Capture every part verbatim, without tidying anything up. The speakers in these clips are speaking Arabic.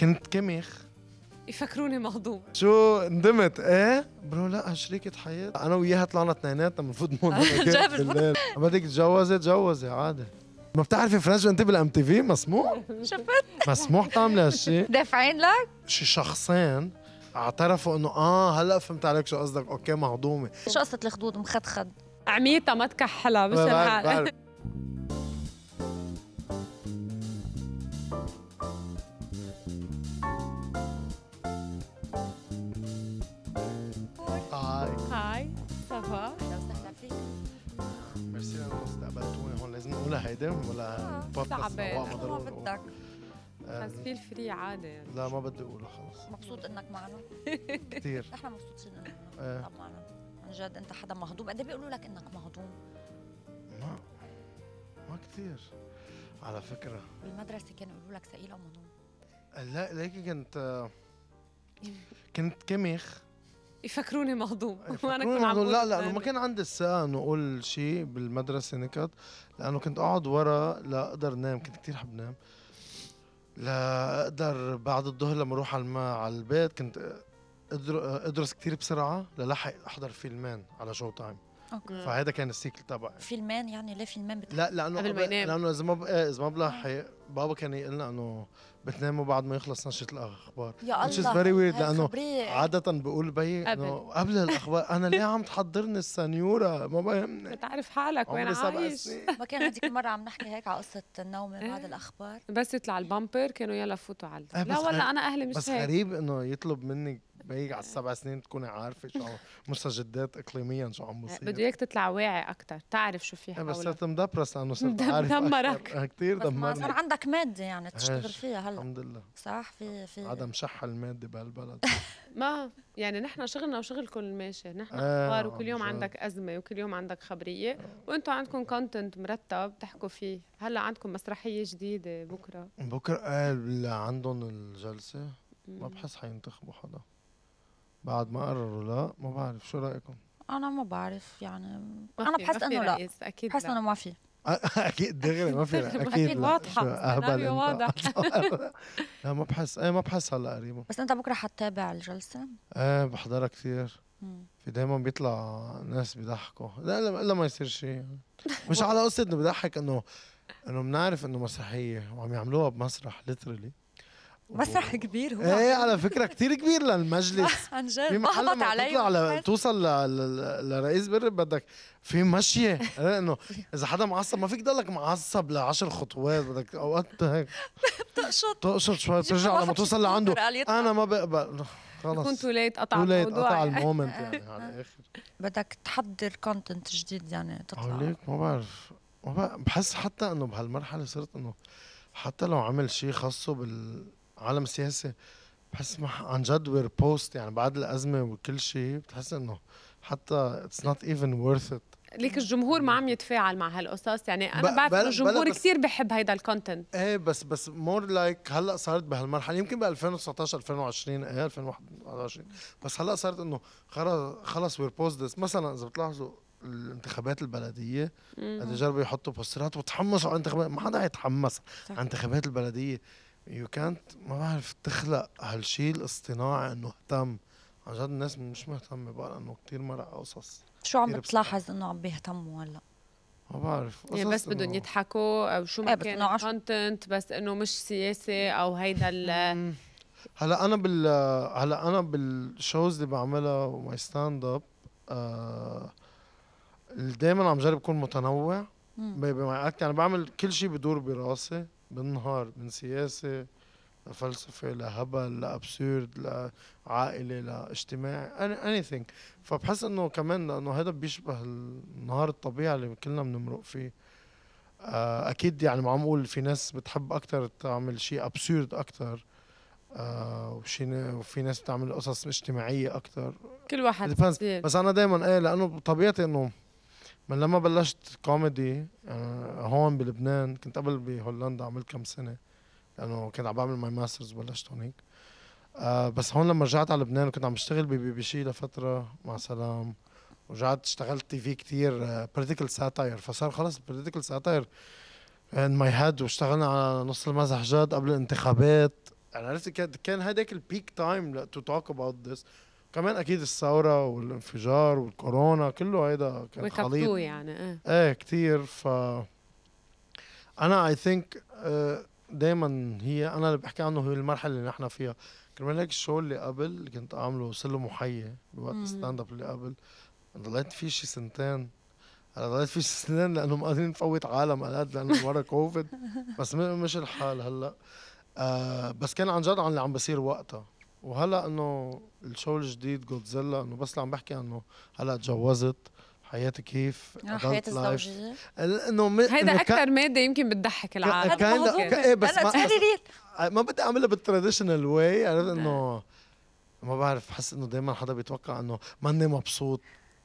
كنت كمخ يفكروني مهضوم. شو ندمت؟ ايه برو لا شريكة حياة انا وياها طلعنا اثنيناتنا المفروض نقول اما بدك تجوزي تجوزي عادي. ما بتعرفي فرنش انت بالام تي في مسموح؟ شفت؟ مسموح تعمل هالشيء؟ دافعين لك؟ شي شخصين اعترفوا انه اه هلا فهمت عليك شو قصدك، اوكي مهضومة. شو قصة الخدود مخدخد؟ عميتها ما تكحلها مش الحال. ولا بودكاست ما بدك بس في الفري عادي يعني. لا ما بدي اقوله خلص. مبسوط انك معنا كثير. نحن مبسوطين انك معنا عن جد. انت حدا مهضوم؟ قد ايه بيقولوا لك انك مهضوم؟ ما ما كثير على فكره. بالمدرسه كانوا يقولوا لك ثقيل او مهضوم؟ لا ليكي كنت كنت كمخ يفكروني مهضوم وانا كنت مهضوم. لا لا ما كان عندي الثقه انه اقول شيء بالمدرسه نكت، لانه كنت اقعد ورا لاقدر نام، كنت كثير حب نام، لاقدر بعد الظهر لما اروح على على البيت كنت ادرس كثير بسرعه للحق احضر فيلمين على شو تايم. اوكي فهذا كان السيكل تبعي. فيلمين يعني؟ ليه فيلمين؟ لا لانه قبل ما ينام، لانه اذا ما اذا ما بلحق بابا كان يقول لنا انه بتناموا بعد ما يخلص نشرة الاخبار. يا الله شيء فيري ويرد، لانه عاده بقول بي انه قبل الاخبار انا ليه عم تحضرني السنيوره؟ ما بهمني بتعرف حالك وين عايش. ما كان هذيك المره عم نحكي هيك على قصه النوم من بعد الاخبار بس يطلع البامبر كانوا يلا فوتوا على أه. لا والله انا اهلي مش بس هيك. غريب انه يطلب منك بيجي على السبع سنين تكوني عارفه شو مستجدات اقليميا شو عم بصير. بده اياك تطلع واعي اكثر، تعرف شو في حولك. بس صرت مدبرس لانه صرت عارف مدمرك كثير. دمرني. صار عندك ماده يعني تشتغل فيها هلا الحمد لله. صح في في عدم شح الماده بهالبلد. ما يعني نحن شغلنا وشغلكم ماشي، نحن اخبار وكل يوم عندك ازمه وكل يوم عندك خبريه، وانتم عندكم كونتنت مرتب تحكوا فيه. هلا عندكم مسرحيه جديده بكره. بكره قال عندهم الجلسه ما بحس حينتخبوا حدا بعد ما قرروا. لا ما بعرف شو رايكم؟ انا ما بعرف يعني ما انا بحس انه لا اكيد بحس انه ما في اكيد دغري ما في اكيد واضحه اهبل واضح. لا ما بحس اي ما بحس هلا قريبه. بس انت بكره حتتابع الجلسه؟ ايه بحضرها كثير. في دايما بيطلع ناس بيضحكوا. لا الا ما يصير شيء مش على قصه انه بضحك، انه انه بنعرف انه مسرحيه وعم يعملوها بمسرح ليترلي مسرح كبير. هو ايه على فكره كثير كبير للمجلس عن جد. بحبط عليه توصل لرئيس بر بدك في مشيه، لانه اذا حدا معصب ما فيك تضلك معصب لعشر خطوات، بدك اوقات هيك تقشط تقشط شوي ترجع لما توصل لعنده. انا ما بقبل خلص. كنت وليت قطع الموضوع، قطع المومنت يعني على الاخر. بدك تحضر كونتنت جديد يعني تطلع ليك. ما بعرف ما بحس حتى انه بهالمرحله صرت انه حتى لو عمل شيء خاصه بال عالم سياسي بحس عن جد وير بوست يعني بعد الازمه وكل شيء بتحس انه حتى اتس نوت ايفن ورث ات. ليك الجمهور ما عم يتفاعل مع هالقصص يعني. انا بعرف الجمهور كثير بحب هيدا الكونتنت. ايه بس بس مور لايك like هلا صارت بهالمرحله يمكن ب ألفين وتسعطعش ألفين وعشرين ايه ألفين وواحد وعشرين بس هلا صارت انه خلص خلص وير بوست ذس. مثلا اذا بتلاحظوا الانتخابات البلديه قد يجربوا يحطوا بوسترات وتحمسوا على الانتخابات. ما حدا يتحمس على انتخابات البلديه. يو كانت ما بعرف تخلق هالشيء الاصطناعي انه اهتم عن جد. الناس مش مهتمه بقى لانه كثير مرق قصص. شو عم بتلاحظ انه عم بيهتموا هلا؟ ما بعرف يعني بس بدهم يضحكوا او شو ما كان كونتنت، بس انه مش سياسي او هيدا ال هلا انا بال هلا انا بالشوز اللي بعملها وماي ستاند اب آه دائما عم جرب اكون متنوع بماي اكت. يعني بعمل كل شيء بدور براسي بالنهار، من سياسه لفلسفه لهبل لابسورد لعائله لاجتماعي اني ثينك. فبحس انه كمان لانه هذا بيشبه النهار الطبيعي اللي كلنا بنمرق فيه. اكيد يعني ما عم اقول في ناس بتحب اكثر تعمل شيء ابسورد اكثر، وفي ناس بتعمل قصص اجتماعيه اكثر. كل واحد بس انا دائما ايه لانه بطبيعتي انه من لما بلشت كوميدي يعني هون بلبنان. كنت قبل بهولندا عملت كم سنه لانه كنت عم بعمل ماي ماسترز وبلشت هونيك. آه بس هون لما رجعت على لبنان كنت عم بشتغل ببي بي سي لفتره مع سلام، ورجعت اشتغلت تي في كثير بوليتيكال ساتاير. فصار خلص بوليتيكال ساتاير ان ماي هيد، واشتغلنا على نص المسرح جاد قبل الانتخابات انا لسه كان هداك البيك تايم تو توك اباوت ذس. كمان اكيد الثوره والانفجار والكورونا كله هيدا كان خليط يعني اه ايه كثير. ف انا اي ثينك دائما هي انا اللي بحكي عنه هي المرحله اللي نحن فيها. كرمال هيك الشغل اللي قبل اللي كنت اعمله سله محيه بوقت ستاند اب اللي قبل ضليت فيه شي سنتين. انا ضليت فيه سنتين لانه ما قادرين نفوت عالم على قد لانه ورا كوفيد بس مش الحال هلا. آه بس كان عن جد عن اللي عم بصير وقتها. وهلا انه الشو الجديد جودزيلا انه بس اللي عم بحكي انه هلا تجوزت حياتي كيف حياة الزوجية انه هيدا اكثر ماده يمكن بتضحك العالم كان بس ما بدي اعملها بالتراديشنال واي. عرفت انه ما بعرف بحس انه دائما حدا بيتوقع انه ماني مبسوط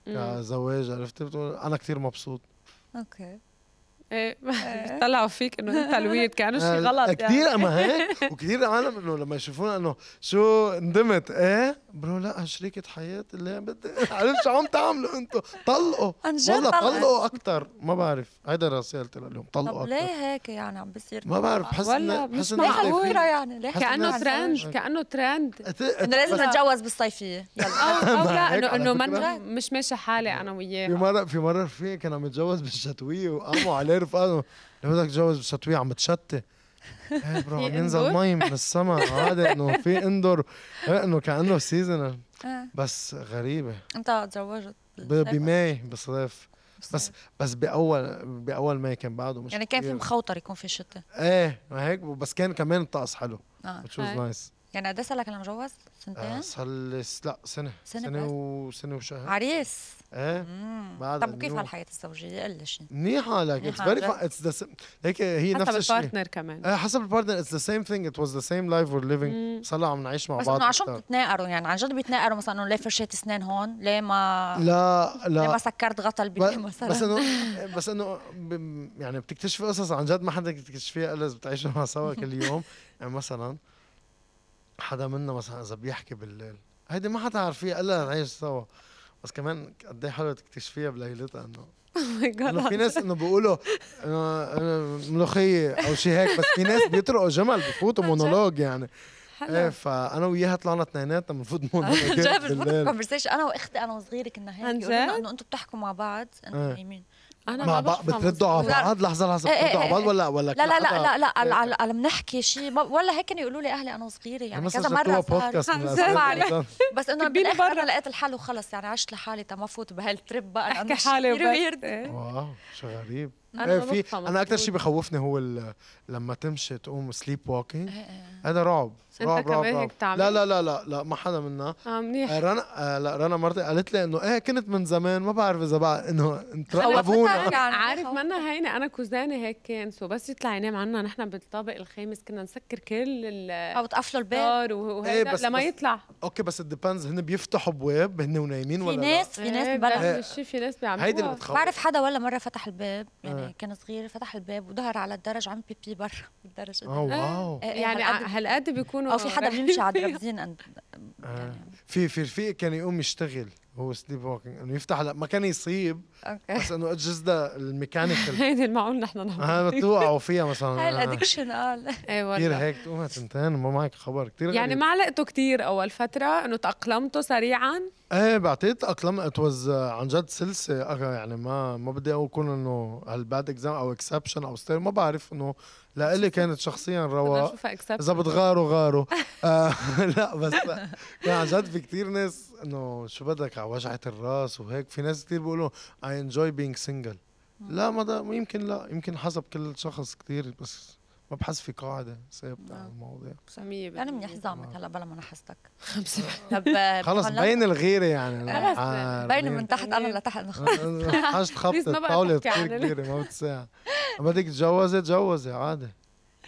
كزواج. عرفت بتقول انا كثير مبسوط اوكي ايه بيطلعوا فيك انه انت الويت كانه شيء غلط يعني كثير. اما هيك وكثير عالم انه لما يشوفونا انه شو ندمت ايه برو لا شريكة حياتي اللي بدي عرفت شو عم تعملوا انتم طلقوا والله طلقوا اكثر. ما بعرف هيدا رسالتي لهم طلقوا اكثر. طب ليه هيك يعني عم بصير؟ ما بعرف بحس انه بحس انه فكره يعني كانه ترند كانه ترند انه لازم نتجوز بالصيفيه يلا او لا انه انه ما مش ماشي حالي انا وياه. في مره في مره في كان عم يتجوز بالشتويه وقاموا عليه رفقاته لو بدك تتجوز بالشتويه عم تشتي ايه برو ينزل مي من السما عادي انه في اندور انه كانه سيزونال بس غريبه. انت تزوجت بماي بالصيف بس بس باول باول ماي كان بعده مش يعني كان في مخوطر يكون في الشتاء ايه ما هيك بس كان كمان الطقس حلو which was nice. يعني قد ايه صار لك لما تجوزت؟ سنتين؟ صار لي لا سنة سنة سنة وسنة وشهر عريس ايه بعد. طب وكيف هالحياة الزوجية؟ قل لي شيء منيحة لك اتس فيري اتس هيك هي نفس الشيء حسب البارتنر كمان ايه حسب البارتنر اتس ذا سيم ثينج ات واز ذا سيم لايف وير ليفينج. صار عم نعيش مع بعض بس انه عشان بتتناقروا يعني عن جد بيتناقروا مثلا انه ليه فرشيت اسنان هون؟ ليه ما لا لا ليه ما سكرت غطا البيت مثلا؟ بس انه بس انه يعني بتكتشفي قصص عن جد ما حدا بتكتشفيها الا اذا بتعيشوا مع سوا كل يوم. يعني مثلا حدا منا مثلا اذا بيحكي بالليل هيدي ما حتعرفيها الا نعيش سوا. بس كمان قد ايه حلوه تكتشفيها بليلتها انه انه في ناس انه بيقولوا ملوخيه او شيء هيك بس في ناس بيطرقوا جمل بفوتوا مونولوج يعني ايه. فانا وياها طلعنا اثنيناتنا بنفوت مونولوج بالليل كونفرسيشن انا واختي انا وصغيره كنا هيك بيقولوا انه انتم بتحكوا مع بعض انتم نايمين أنا مع بعض بتردوا على بعض لحظة لحظة إيه بتردوا إيه على بعض ولا ولا لا لا لا لا على على بنحكي شيء ولا هيك كانوا يقولوا لي أهلي أنا وصغيرة يعني كذا مرة صار بس إنه بالآخر أنا لقيت الحل وخلص يعني عشت لحالي تا ما فوت بهالترب بقى أحكي حالي وبرد إيه. واو شو غريب أنا إيه في أنا أكثر شيء بخوفني هو لما تمشي تقوم سليب ووكينج هذا رعب رعب رعب. لا لا لا لا لا ما حدا منا اه منيح. رنا لا رنا مرتي قالت لي انه ايه كنت من زمان ما بعرف اذا بقى انه ترقبونا عارف منا هينه. انا كوزاني هيك كان سو بس يطلع ينام عنا نحن بالطابق الخامس كنا نسكر كل ال او تقفلوا الباب وهيدا لما يطلع اوكي بس الديبندز هن بيفتحوا ابواب هن ونايمين ولا في ناس في ناس ببلش في ناس بيعملوا هيدي اللي بتخوف. بعرف حدا ولا مره فتح الباب يعني كان صغير فتح الباب وظهر على الدرج عم بيبي برا بالدرج اه يعني هالقد بيكونوا او في حدا بيمشي على الدرابزين يعني آه. في في رفيق كان يقوم يشتغل هو سليب ووكينج انه يفتح لا ما كان يصيب أوكي. بس انه الجزء الميكانيكال هيدي المعقول نحن نعمل اه بتوقعوا فيها مثلا هاي الادكشن قال اي والله كثير هيك تقوم تنتين ما معك خبر كثير يعني ما علقته كثير اول فتره انه تاقلمته سريعا ايه بعطيت تاقلمت اتوز عن جد سلسه يعني ما ما بدي اكون انه هالباد اكزام او اكسبشن او ستير ما بعرف انه لإلي كانت شخصيا رواق اذا بتغاروا غاروا آه لا بس كان عن جد في كثير ناس انه شو بدك على وجعه الراس وهيك. في ناس كثير بيقولوا I enjoy being single لا ما ده يمكن لا يمكن حسب كل شخص كثير بس ما بحس في قاعده ثابته على المواضيع سميه انا منيح زعمك هلا بلا ما انا حستك خمسه طب خلص بين الغيره يعني آه بين من تحت انا لتحت حشت خبطت الطاوله كثير كبيره ما بتساع بدك تتجوزي تجوزي عادي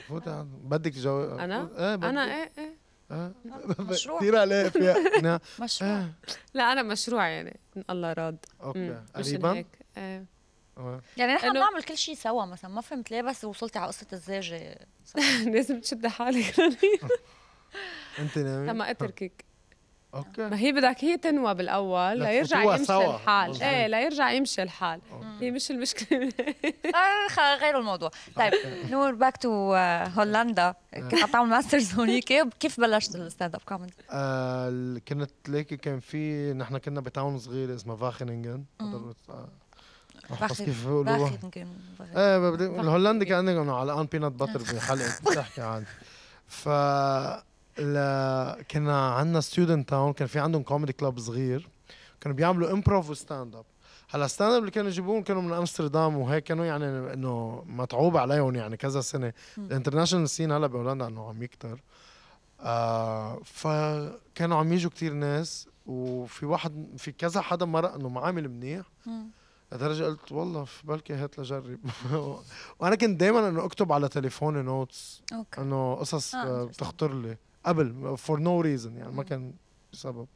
فوت بدك تجوزي انا؟ آه انا ايه ايه اه مشروع كثير عليه فيها مشروع لا انا مشروع يعني الله راض اوكي قريبا ايه يعني نحن بنعمل كل شيء سوا مثلا ما فهمت ليه بس وصلتي على قصه الزاجه لازم تشدي حالك انت نايمه لما اتركك اوكي. ما هي بدك هي تنوى بالاول ليرجع يمشي الحال. ايه ليرجع يمشي الحال. هي مش المشكله. غير الموضوع. طيب نور باك تو هولندا، كنت عم تعمل ماسترز هونيك، كيف بلشت الستاند اب كوميدي؟ كنت ليكي كان في نحن كنا بتاون صغير اسمه فاخنينغن، بحفظ كيف بيقولوها. ايه الهولندي كان انه على ان بينات باتر بحلقه بتحكي عنه. ف لا كنا عندنا ستودنت تاون، كان في عندهم كوميدي كلاب صغير، كانوا بيعملوا امبروف وستاند اب. هلا ستاند اب اللي كانوا يجيبوهم كانوا من امستردام وهيك، كانوا يعني انه متعوب عليهم يعني كذا سنه. الانترناشونال سين هلا بهولندا انه عم يكتر، آه فكانوا عم يجوا كثير ناس، وفي واحد في كذا حدا مرق انه معامل منيح لدرجه قلت والله بلكي هات لجرب. وانا كنت دائما انه اكتب على تليفوني نوتس انه قصص آه بتخطر لي قبل فور نو ريزن يعني، ما كان بسبب.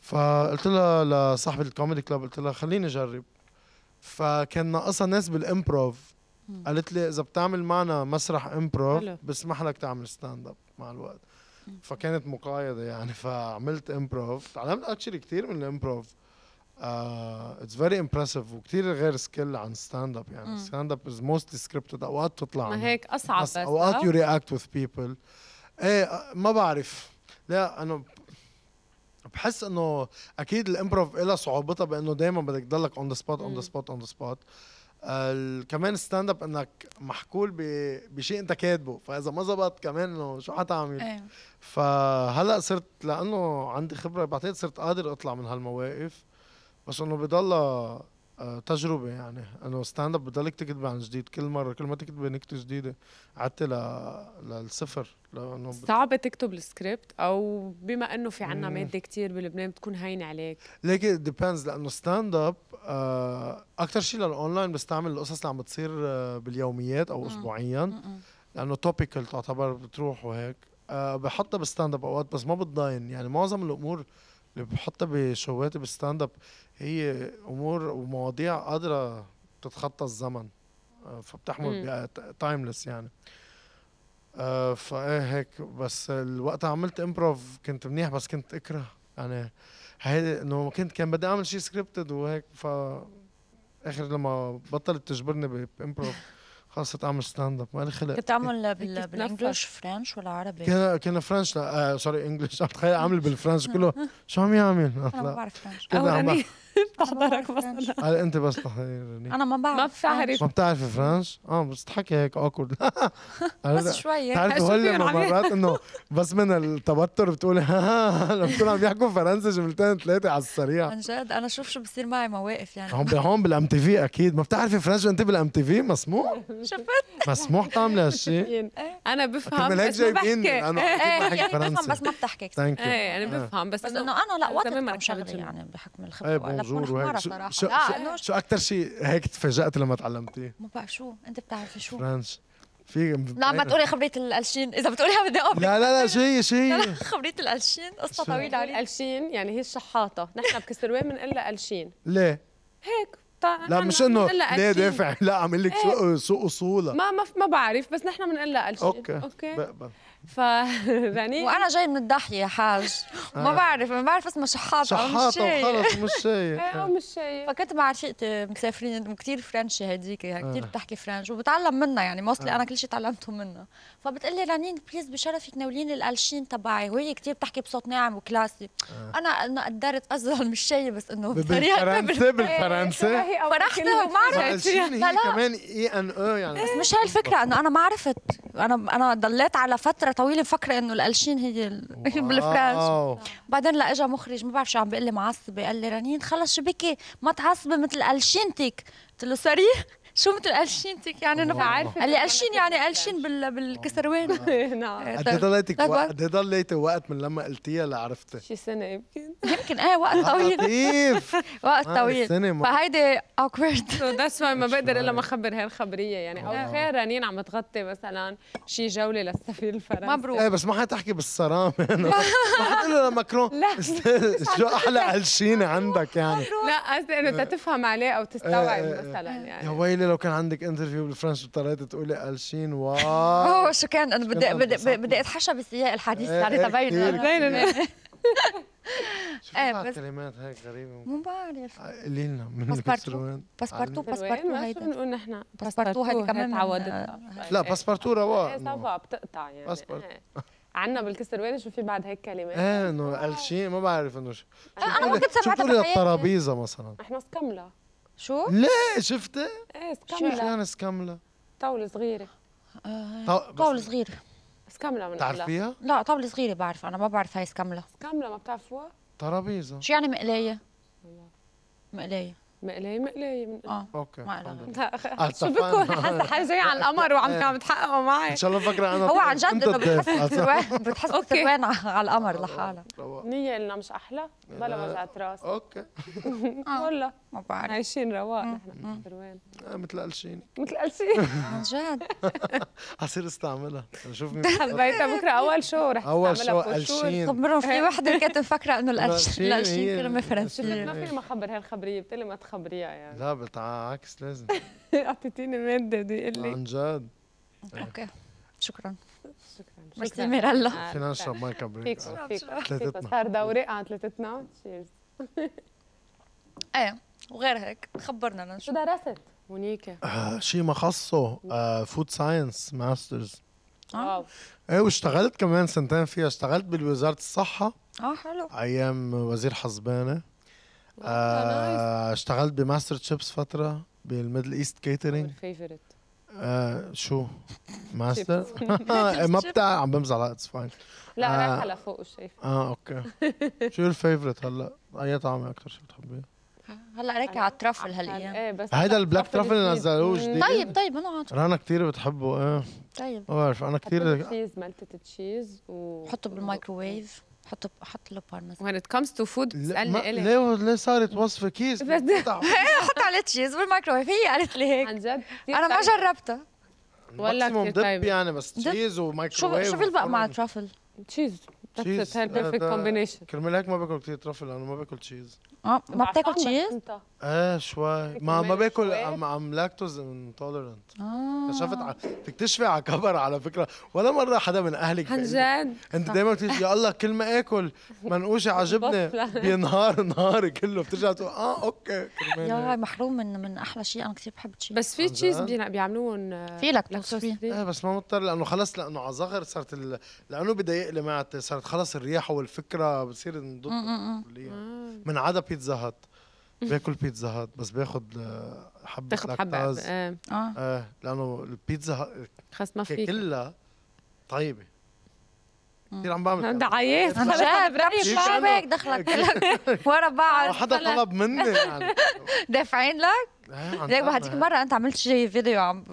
فقلت لها لصاحبه الكوميدي كلاب، قلت لها خليني اجرب. فكان ناقصها ناس بالامبروف، قالت لي اذا بتعمل معنا مسرح امبروف بسمح لك تعمل ستاند اب مع الوقت. فكانت مقايضه يعني، فعملت امبروف، تعلمت اكشلي كثير من الامبروف. اتس فيري امبرسيف وكثير غير سكيل عن ستاند اب يعني. ستاند اب از موستلي سكريبتد، اوقات تطلع ما هيك اصعب بس اوقات يو رياكت وذ بيبل. ايه ما بعرف، لا انا بحس انه اكيد الامبروف لها صعوبتها بانه دائما بدك تضلك اون ذا سبوت اون ذا سبوت اون ذا سبوت. كمان ستاند اب انك محكول بشيء انت كاتبه، فاذا ما زبط كمان انه شو حتعمل؟ أيوه. فهلا صرت لانه عندي خبره بعتقد صرت قادر اطلع من هالمواقف، بس انه بضلها تجربه يعني. انه ستاند اب بضلك تكتب عن جديد كل مره، كل ما تكتب نكته جديده. قعدت للصفر لانه صعب تكتب السكريبت، او بما انه في عنا ماده كثير بلبنان بتكون هينه عليك. لكن ديبيندز، لانه ستاند اب اكثر شيء للاونلاين بستعمل القصص اللي عم بتصير باليوميات او اسبوعيا، لانه توبيكال تعتبر بتروح وهيك. بحطها بالستاند اب اوقات بس ما بتضاين يعني. معظم الامور اللي بحطها بشواتي بالستاند اب هي امور ومواضيع قادره تتخطى الزمن، فبتحمل تايمليس يعني. آه فايه هيك. بس الوقت عملت امبروف كنت منيح، بس كنت اكره يعني هيدي انه كنت كان بدي اعمل شيء سكريبتد وهيك. ف اخر لما بطلت تجبرني بامبروف خاصة اعمل ستاند اب ما لي خلق. كنت اعمل بالانجلش فرنش ولا عربي؟ كنا كنا فرنش، لا سوري انجلش. عم تخيل اعمل بالفرنش كله شو عم يعمل؟ انا ما بعرف فرنش. انا ما بحضرك بس. لا انت بس تحضرني. انا ما بعرف. ما بتعرف ما بتعرفي فرنش؟ اه بس تحكي هيك اوكورد بس شوية. بتعرفي هول مرات انه بس من التوتر بتقولي ها لما بكونوا عم يحكوا فرنسي جملتين ثلاثة على السريع. عن جد انا شوف شو بصير معي مواقف يعني. هون هون بالام تي في اكيد ما بتعرفي فرنش وانت بالام تي في مسموح؟ شفت مسموح تعمل هالشيء. انا بفهم بس ما بحكي. انا اكيد بفهم بس ما بتحكي. ايه انا بفهم بس انه انا لا وقت عم شغلي يعني بحكم الخبره. شو, شو, شو, شو اكثر شيء هيك تفاجأت لما تعلمتيه؟ ما بعرف شو انت بتعرفي شو فرنش في لما تقولي خبرية القلشين اذا بتقوليها بدي اقول لا لا لا شيء شيء خبرية القلشين قصة طويلة عليها. القلشين يعني هي الشحاطة، نحن بكسروان بنقلها قلشين. ليه؟ هيك لا مش انه ليه دافع، لا عم لك سوء سوء اصوله ما ما بعرف، بس نحن بنقلها قلشين. اوكي اوكي بقبل. ف يعني وانا جاي من الضاحيه يا حاج ما بعرف ما بعرف اسمها شحاطه شحاطه وخلص مش شايف او مش شايف. فكنت مع رفيقتي مسافرين وكثير فرنشي هديك كثير بتحكي فرنش وبتعلم منها يعني موصلي انا كل شيء تعلمته منها. فبتقول لي رنين بليز بشرفك ناوليني القلشين تبعي، وهي كثير بتحكي بصوت ناعم وكلاسي. انا انا قدرت ازعل مش شيء بس انه بطريقه بالفرنسي فرحتها وما عرفت كمان اي ان او يعني. بس مش هي الفكره انه انا ما عرفت، انا انا ضليت على فتره طويله مفكره انه القلشين هي بالفرنش. بعدين لا اجى مخرج ما بعرف شو عم بيقول لي معصبه، قال لي رنين خلص شو بكي ما تعصبي مثل قلشينتك. قلت له سوري شو مثل قلشينتك يعني انا بعرف. قال لي قلشين يعني قلشين بالكسروان. نعم قد ايه ضليتك قد ايه ضليتي وقت من لما قلتيها لعرفتي؟ شي سنه يمكن يمكن ايه وقت طويل لطيف وقت طويل. فهيدي اوكورد سو ذاتس واي ما بقدر الا ما اخبر هالخبريه يعني. او خير رنين عم تغطي مثلا شي جوله للسفير الفرنسي مبروك. ايه بس ما حتحكي بالصرامه ما حتقول له لماكرون شو احلى قلشينه عندك يعني. لا قصدي انه انت تفهم عليه او تستوعب مثلا يعني. يا ويلي لو كان عندك انترفيو بالفرنش واضطريتي تقولي قلشين واو شو كان انا بدي بدي بدي اتحشى بالسياق الحديث يعني تبين شوفوا كلمات هيك غريبه ما بعرف اللي لنا من السروان باسبارتو باسبارتو هيدا شو بنقول نحن باسبارتو هيدي كمان تعودتها لا باسبارتو رواق طبعا بتقطع يعني باسبارتو عنا بالكسروان شو في بعد هيك كلمات ايه انه قال شيء ما بعرف انه شو بتقولي للترابيزه مثلا احنا سكمله شو؟ لا شفتي؟ ايه سكمله شو يعني سكمله؟ طاوله صغيره طاوله صغيره سكمله من بتعرفيها؟ لا طاوله صغيره بعرف انا ما بعرف هاي سكمله سكمله ما بتعرفوها؟ ترابيزه شو يعني مقلايه؟ مقلايه مقلايه مقلايه من اه اوكي لا شو بكون حاسه حالي جايه على القمر وعم عم تحققوا معي ان شاء الله بكره انا هو عن جد انه بتحس بتحس بتروان على القمر لحالها نيه لنا مش احلى بلا وجعة راس اوكي والله ما بعرف عايشين رواق نحن بتروان مثل قلشيني مثل قلشيني عن جد عصير استعملها شوف مين حبيتها بكره اول شو رح استعملها قلشين خبرهم في وحده كانت مفكره انه القلشين القلشين كلمه فرنسيه ما في ما خبر هالخبريه بتقلي ما خبرية يعني لا بالعكس لازم اعطيتيني ماده بدي اقول لك عن جد اوكي شكرا شكرا ميرسي ميرالا فينا نشرب ماي كبريت ثلاثتنا صار دوري على ثلاثتنا تشيرز ايه وغير هيك خبرنا لنشوف شو درست مونيكا شيء ما خصه فود ساينس ماسترز اه ايه واشتغلت كمان سنتين فيها اشتغلت بالوزارة الصحة اه حلو ايام وزير حسباني آه اشتغلت بماستر شيبس فترة بالميدل ايست كيترينج فيفورت آه شو ماستر ما بتاع عم بمزح لا اتس فاين لا رايحة لفوق شايفة اه اوكي شو الفيفورت هلا اي طعمة أكثر شو بتحبيها؟ هلا راكع على الترافل هالايام ايه بس هيدا البلاك ترافل اللي نزلوه جديد طيب طيب انا عاطف رنا كثير بتحبه ايه طيب ما بعرف انا كثير تشيز ملتت تشيز وحطه بالمايكروويف حط حط له بارميزان وين ات كمز تو فود بتسالني الي ليه ليه صارت وصفه كيس حط عليه تشيز بالمايكروويف هي قالت لي هيك عن جد انا ما جربتها ولا كثير طيب يعني بس تشيز ومايكروويف شو شو بيلبق مع ترافل تشيز ذاتس هاي بيرفكت كومبينيشن كرمال هيك ما باكل كثير ترافل لانه ما باكل تشيز اه ما بتاكل تشيز؟ ايه شوي ما ما باكل عم لاكتوز انتولرنت اه اكتشفت بتكتشفي على كبر على فكره ولا مره حدا من اهلك عن جد انت دائما بتقولي يا الله كل ما اكل منقوشه عجبني بينهار نهاري كله بترجع تقول اه اوكي يا محروم من من احلى شيء انا كثير بحب تشيز بس في تشيز بيعملوهم في لاكتوز ايه بس ما مضطر لانه خلص لانه على صغر صارت لانه بضايق لي معدتي صارت خلص الريحه والفكره بتصير نضد كليا من عدا بيتزا هات باكل بيتزا هات بس باخد حبه لاكتاز اه اه لانه البيتزا خلص ما في كلها طيبه كثير عم بعمل دعايات عن جد رأيي شو هيك دخلك كلك ورا بعض حدا طلب مني يعني دافعين لك؟ ليك بهديك المرة أنت عملت شي فيديو عم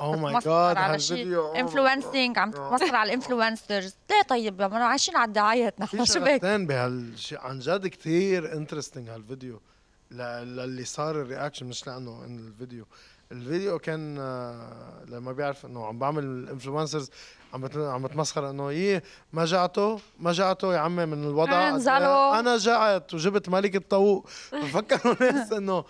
أو ماي جاد هالفيديو انفلونسينج عم تتمسخر على الانفلونسرز، ليه طيب ما عايشين على الدعايات نحن شو بك؟ في بهالشيء عن جد كثير انترستنج هالفيديو للي صار الرياكشن مش لأنه إن الفيديو، الفيديو كان لما بيعرف إنه عم بعمل الانفلونسرز عم عم بتمسخر انه ايه ما جعته ما جعته يا عمي من الوضع انا جعت وجبت ملك الطاووق ففكروا الناس انه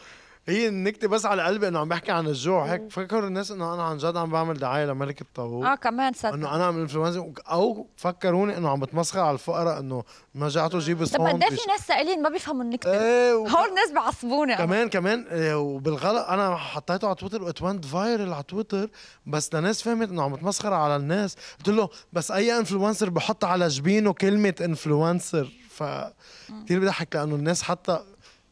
هي النكته بس على قلبي انه عم بحكي عن الجوع هيك فكروا الناس انه انا عن جد عم بعمل دعايه لملك الطاووق اه كمان صدق انه انا عم انفلونسر او فكروني انه عم بتمسخر على الفقراء انه ما جعته جيب صحون طب قد في ناس سائلين ما بيفهموا النكته ايه و... هول الناس بعصبوني كمان كمان وبالغلط انا حطيته على تويتر وات وانت فايرل على تويتر بس لناس فهمت انه عم بتمسخر على الناس قلت له بس اي انفلونسر بحط على جبينه كلمه انفلونسر ف كثير بضحك لانه الناس حتى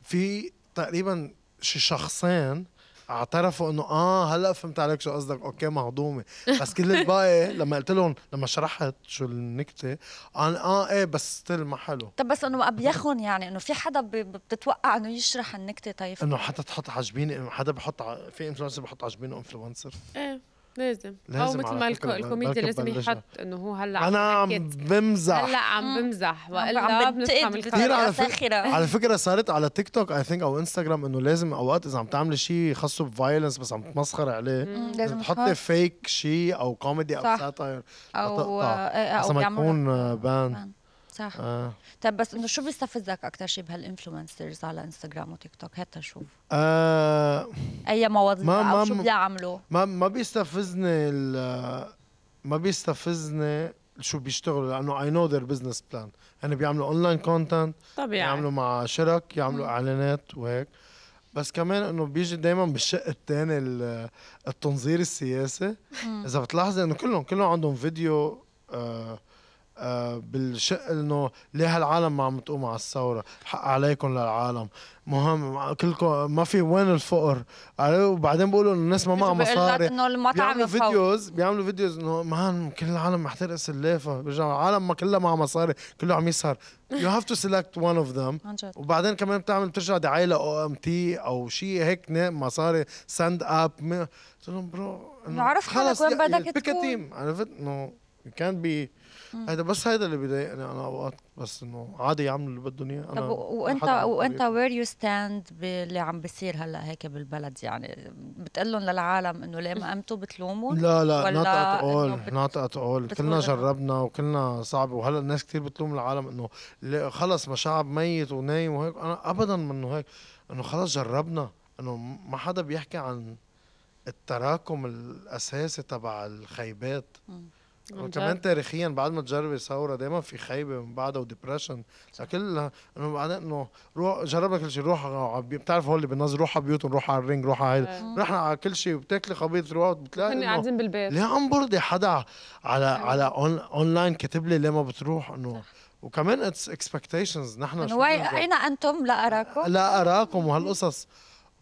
في تقريبا شي شخصين اعترفوا انه اه هلا فهمت عليك شو قصدك اوكي مهضومه بس كل الباقي لما قلت لهم لما شرحت شو النكته انا اه ايه بس ستيل ما حلو طب بس انه ابيخهم يعني انه في حدا بتتوقع انه يشرح النكته طيب انه حدا تحط عجبيني حدا بحط ع... في انفلونسر بحط عجبينه انفلونسر ايه لازم او مثل ما الكوميديا لازم يحط انه هو هلا انا عم بمزح هلا عم بمزح والا عم بنتقد كثير على فكره على فكره صارت على تيك توك اي ثينك او انستغرام انه لازم اوقات اذا عم تعملي شيء خاصه بفايلنس بس عم تتمسخري عليه لازم تحطي فيك شيء او كوميدي او ساتاير او او ما يكون بان صح آه. طيب بس انه شو بيستفزك اكثر شيء بهالانفلونسرز على انستغرام وتيك توك هات شوف آه اي مواضيع ما او شو بيعملوا ما ما بيستفزني ما بيستفزني شو بيشتغلوا، لانه اي نو ذير بزنس بلان، يعني بيعملوا اونلاين كونتنت طبيعي، يعملوا مع شرك، يعملوا م. اعلانات وهيك. بس كمان انه بيجي دائما بالشق الثاني التنظير السياسي. م. اذا بتلاحظي انه كلهم كلهم عندهم فيديو آه آه بالشق انه ليه هالعالم ما عم تقوم على الثوره، حق عليكم للعالم، مهم كلكم، ما في وين الفقر. وبعدين بيقولوا انه الناس ما معها مصاري، انه المطعم بيعملوا فيديوز، بيعملوا فيديوز انه مان كل العالم محترق سلافه، بيرجعوا العالم ما كلها معها مصاري، كله عم يسهر. يو هاف تو سيلكت ون اوف ذم. وبعدين كمان بتعمل بترجع دعايه لاو ام تي او شيء هيك مصاري ساند اب. قلت لهم برو انه عرفت خلص وين بدك تكون، عرفت انه كان بي هيدا. بس هيدا اللي بضايقني انا اوقات، بس انه عادي يعملوا اللي بدهم اياه. انا طب وانت وانت وير يو ستاند باللي عم بيصير هلا هيك بالبلد؟ يعني بتقول لهم للعالم انه ليه ما قمتوا، بتلوموا؟ لا لا، نوت ات اول، نوت ات اول. كلنا جربنا وكلنا صعب، وهلا الناس كثير بتلوم العالم انه خلص ما شعب ميت ونايم وهيك. انا ابدا منه هيك، انه خلص جربنا، انه ما حدا بيحكي عن التراكم الاساسي تبع الخيبات. م. وكمان تاريخيا بعد ما تجربي ثوره دائما في خيبه من بعدها وديبرشن كلها. انه بعدين انه روح جربنا كل شيء، روح بتعرف هول اللي بالنظر، روح على بيوتهم، روح على الرينج، روح على هيدا، رحنا على كل شيء، وبتاكلي خبيط روح بتلاقي انه قاعدين بالبيت. ليه عم برضي حدا على على اونلاين كاتب لي ليه ما بتروح؟ انه وكمان اتس اكسبكتيشنز، نحن اين انتم لا اراكم لا اراكم وهالقصص.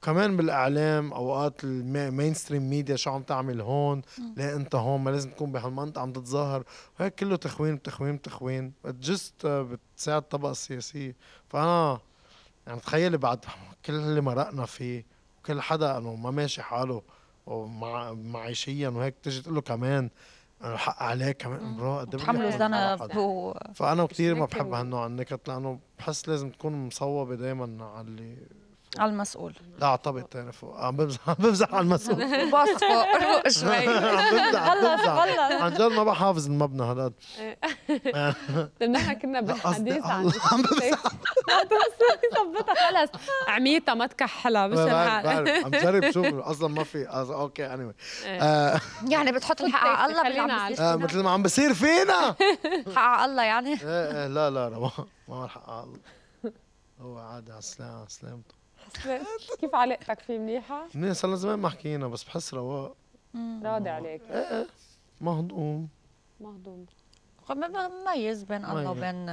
كمان بالاعلام اوقات المين ستريم ميديا شو عم تعمل هون، لا انت هون ما لازم تكون بهالمنطقه عم تتظاهر، وهيك كله تخوين تخوين تخوين جست بتساعد الطبقه السياسيه. فانا يعني تخيلي بعد كل اللي مرقنا فيه، وكل حدا انه ما ماشي حاله ومع معيشيا وهيك، تجي تقول له كمان الحق عليك، كمان برو قد بتحملوا ذنب. فانا كثير ما بحب هالنوع النكت، لانه بحس لازم تكون مصوبه دائما على اللي على المسؤول. لا على طبق ثاني فوق، عم بمزح عم بمزح على المسؤول. باص فوق روق شوي. خلص خلص عن جد ما بحافظ المبنى هالقد. نحن كنا بالحديث عن عم بمزح ظبطها خلص، عميتها ما تكحلها مش الحال. عم جرب شوف اصلا ما في اوكي اني واي. يعني بتحط الحق على الله باللي عم بيصير، مثل ما عم بصير فينا. حق على الله يعني؟ ايه ايه لا لا ما ما الحق على الله. هو عادي على سلامته. كيف علاقتك فيه منيحة؟ منيح، صار لنا زمان ما حكينا، بس بحس رواق. راضي عليك؟ ايه ايه مهضوم مهضوم، مميز بين الله وبين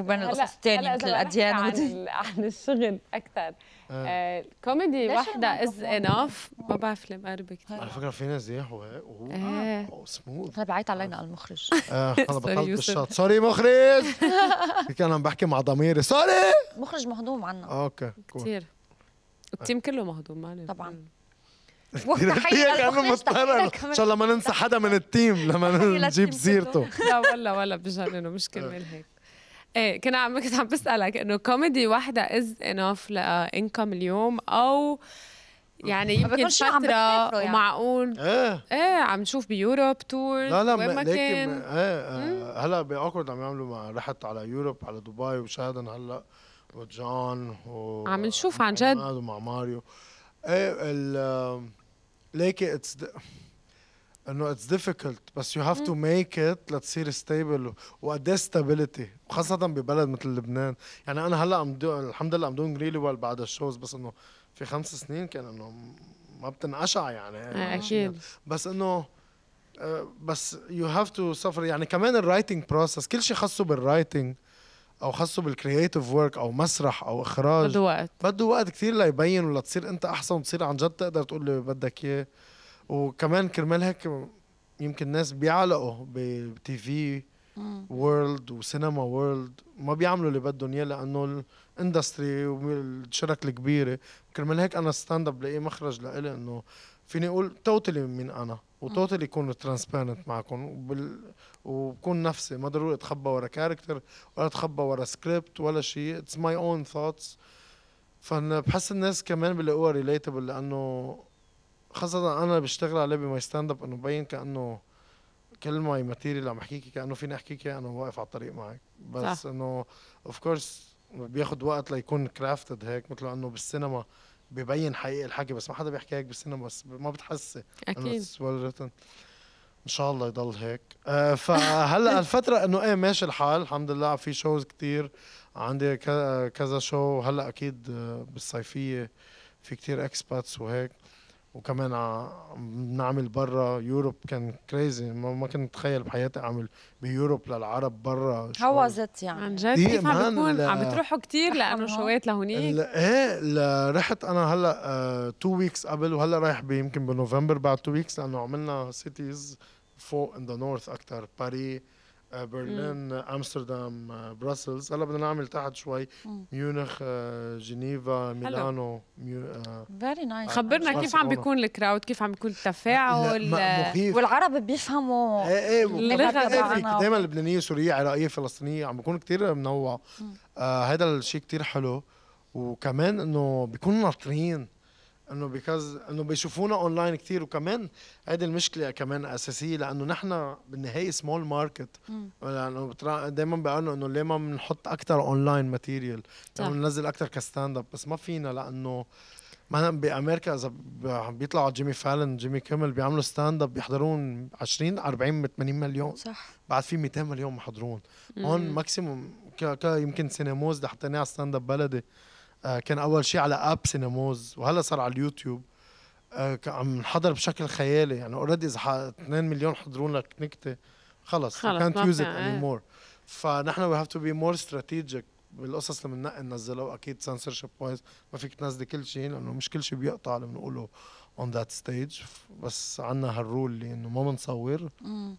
وبين القصص الثانية مثل الأديان. عن عن الشغل أكثر، الكوميدي وحدة از انف. ما بعرف ليه مقربة كثير على فكرة، في ناس زيحوا هيك وسموث. هلا بعيط علينا على المخرج. اه انا بطلت بالشط، سوري مخرج، كان عم بحكي مع ضميري، سوري مخرج مهضوم عنا. اوكي كثير، التيم كله مهضوم معلش طبعا. تحية كأنه مضطرة، إن شاء الله ما ننسى حدا من التيم لما نجيب سيرته. لا والله والله بجننوا، مش كرمال هيك. ايه كنا عم كنت عم بسألك إنه كوميدي واحدة از انف لإنكم اليوم، أو يعني يمكن فترة يعني. ومعقول ايه ايه عم نشوف بيوروب تور. لا لا وين ما كان ايه هلا بأوكورد عم يعملوا مع رحت على يوروب، على دبي، وشاهدا هلا وجون و عم نشوف عن جد مع ماريو. ايه ال ليكي اتس انه اتس ديفيكلت، بس يو هاف تو ميك ات لتصير ستيبل، وقد ايه ستابيليتي وخاصة ببلد مثل لبنان. يعني انا هلا عم الحمد لله عم دوينغ ريلي ويل بعد الشوز، بس انه في خمس سنين كان انه ما بتنقشع يعني. آه اكيد، بس انه آه بس يو هاف تو سفر. يعني كمان الرايتنج بروسس، كل شيء خاصه بالرايتنج او خاصه بالكرييتيف ورك او مسرح او اخراج بده وقت، بده وقت كثير ليبين ولتصير انت احسن، وتصير عن جد تقدر تقول اللي بدك اياه. وكمان كرمال هيك يمكن الناس بيعلقوا بتي في وورلد وسينما وورلد، ما بيعملوا اللي بدهم اياه لانه الاندستري والشركه الكبيره. كرمال هيك انا ستاند اب لاقي مخرج لإلي، انه فيني اقول توتالي مين انا، وتوتالي يكون ترانسبيرنت معكم، وبال... وبكون نفسي، ما ضروري اتخبى ورا كاركتر ولا اتخبى ورا سكريبت ولا شيء. اتس ماي اون ثوتس. فبحس الناس كمان بلاقوها ريليتبل، لانه خاصه انا بشتغل عليه بماي ستاند اب، انه بين كانه كل ماي ماتيريال اللي عم احكيكي كانه فيني احكيك انا واقف على الطريق معك، بس انه اوف كورس بياخذ وقت ليكون كرافتد هيك، مثل انه بالسينما ببين حقيقة الحكي، بس ما حدا بيحكي هيك بالسينما، بس ما بتحسي اكيد. ان شاء الله يضل هيك. آه فهلا الفتره انه ايه ماشي الحال الحمد لله، في شوز كتير عندي كذا شو. هلا اكيد بالصيفيه في كتير اكسباتس وهيك، وكمان عم نعمل برا يوروب. كان كريزي، ما كنت اتخيل بحياتي اعمل بيوروب للعرب برا. هوزت يعني عن جد؟ كيف عم بتكون عم بتروحوا كثير لانه شوات لهونيك؟ ايه رحت انا هلا تو ويكس قبل، وهلا رايح يمكن بنوفمبر بعد تو ويكس، لانه عملنا سيتيز فوق ان ذا نورث اكثر، باري، برلين، امستردام، بروسلز. هلا بدنا نعمل تحت شوي، ميونخ، جنيفا، ميلانو. فيري نايس. خبرنا كيف عم بيكون الكراود، كيف عم بيكون التفاعل؟ والعرب بيفهموا اللغه تبعنا. دائما لبنانيه، سوريه، عراقيه، فلسطينيه، عم بيكون كثير منوع. هذا الشيء كثير حلو، وكمان انه بيكونوا ناطرين انه بيكاز انه بيشوفونا اونلاين كثير. وكمان هيدي المشكله كمان اساسيه، لانه نحن بالنهايه سمول ماركت، لانه دائما بيقولوا انه ليه ما بنحط اكثر اونلاين ماتيريال، لانه بننزل اكثر كستاند اب، بس ما فينا، لانه ما بامريكا اذا بيطلعوا جيمي فالن، جيمي كيمل، بيعملوا ستاند اب بيحضرون عشرين أربعين ثمانين مليون، صح، بعد في مئتين مليون محضرون. هون ماكسيموم يمكن سينموز حطيناه على ستاند اب بلدي، كان أول شيء على آب سينموز، وهلا صار على اليوتيوب. عم نحضر بشكل خيالي يعني. اوريدي إذا اثنين مليون حضرون لك نكتة خلص كانت يوز إت أني مور. فنحن وي هاف تو بي مور استراتيجيك بالقصص اللي بننقي ننزلها، أكيد سنسورشيب وايز ما فيك تنزلي كل شيء، لأنه مش كل شيء بيقطع اللي بنقوله اون ذات ستيج. بس عندنا هالرول اللي انه ما بنصور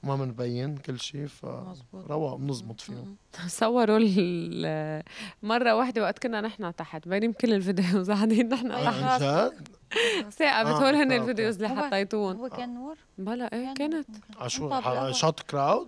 وما بنبين كل شيء، فروق بنظبط فيهم. صوروا مره واحده وقت كنا نحن تحت، باينين كل الفيديوز قاعدين نحن تحت. عن جد؟ ثاقبت هول هن الفيديوز اللي حطيتوهم. هو كان نور؟ بلا ايه كانت شوت كراود؟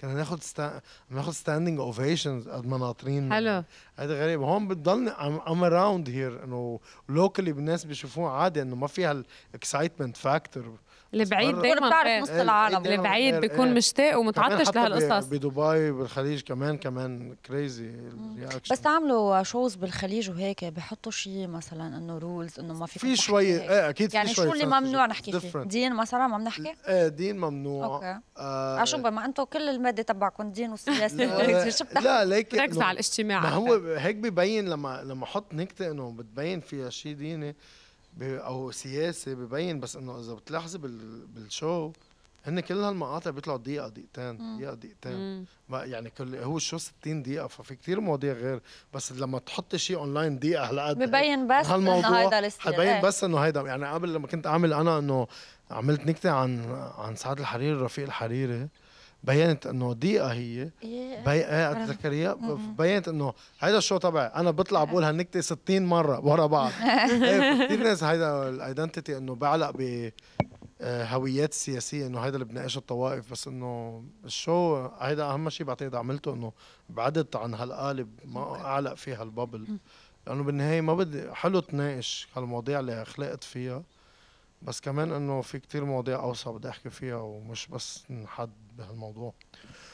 كنا ناخذ ستا... ناخذ ستاندينج اوفيشنز قد ما ناطرين. حلو، هذا غريب. هون بتضلني ام اراوند هير، انه لوكلي الناس بيشوفوه عادي، انه ما فيها الاكسايتمنت فاكتور. اللي بعيد دايما بتعرف نص العالم، اللي بعيد بيكون مشتاق ومتعطش لهالقصص. بدبي بالخليج كمان كمان كريزي الرياكشن. بس تعملوا شوز بالخليج وهيك بحطوا شيء مثلا انه رولز انه ما في في شوي؟ ايه اكيد في شوي. يعني شو اللي ممنوع نحكي فيه؟ دين مثلا ما بنحكي؟ ايه دين ممنوع. اوكي عشان ما انتم كل الماده تبعكم دين وسياسه. لا لكن ركز على الاجتماع. ما هو هيك ببين، لما لما احط نكته انه بتبين فيها شيء ديني او سياسي ببين. بس انه اذا بتلاحظي بالشو هن كل هالمقاطع بيطلعوا دقيقه دقيقتين دقيقه دقيقتين يعني كل هو الشو ستين دقيقه، ففي كثير مواضيع غير. بس لما تحطي شيء اونلاين دقيقه هالقد ببين بس انه هيدا الستايل، ببين بس انه هيدا. يعني قبل لما كنت اعمل انا انه عملت نكته عن عن سعاد الحريري، رفيق الحريري، بينت انه دقيقه هي بتذكريها، بينت انه هيدا الشو تبعي انا بطلع بقول هالنكته ستين مره ورا بعض. كثير ناس هيدا الايدنتيتي انه بعلق بهويات سياسيه، انه هيدا اللي بناقشه الطوائف. بس انه الشو هيدا اهم شيء بعتقد عملته، انه بعدت عن هالقالب، ما اعلق فيها هالببل، لانه بالنهايه ما بدي حلو تناقش هالمواضيع اللي خلقت فيها. بس كمان انه في كثير مواضيع اوسع بدي احكي فيها، ومش بس نحد بهالموضوع.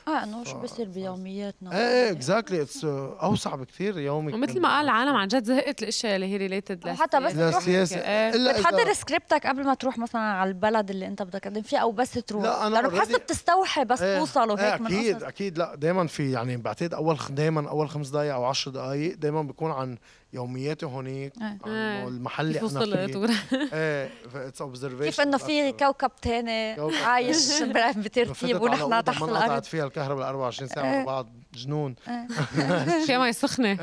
اه انه شو بصير بيومياتنا. ايه ايه اكزاكتلي، اتس اوسع بكثير يومي. ومثل ما قال العالم عن جد زهقت الاشياء اللي هي ريليتد حتى بس للسياسه. إيه. بتحضر سكريبتك قبل ما تروح مثلا على البلد اللي انت بدك تقدم فيه، او بس تروح؟ لا انا بحس بتستوحي بس ايه. توصلوا هيك. ايه من اكيد أصل. اكيد لا دائما في يعني بعتقد اول دائما اول خمس دقائق او عشر دقائق دائما بيكون عن يومياتي هونيك، ايه. عن المحل اللي انا فيه. ايه اتس اوبزرفيشن. كيف انه في كوكب ثاني عايش بترتيب ونحن تحت الارض. قعدت فيها الكهرباء أربعة وعشرين ساعة مع بعض، جنون. شيء ما يسخني.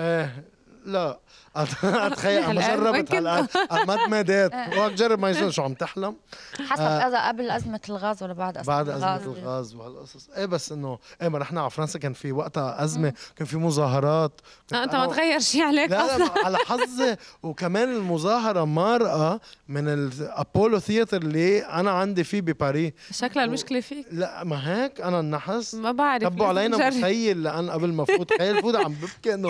لا اتخيل ما جربت على المدمدات وجرب ما يصير. شو عم تحلم؟ حسب اذا قبل ازمه الغاز ولا بعد ازمه الغاز؟ بعد ازمه الغاز وهالقصص. ايه بس انه ايه ما نحن على فرنسا كان في وقتها ازمه، كان في مظاهرات. انت ما تغير شيء عليك اصلا. لا على حظي. وكمان المظاهره مارقه من الابولو ثياتر اللي انا عندي فيه بباريس. شكلها المشكله فيك. لا ما هيك انا النحس ما بعرف طبوا علينا متخيل، لان قبل ما فوت خيل فوت عم ببكي انه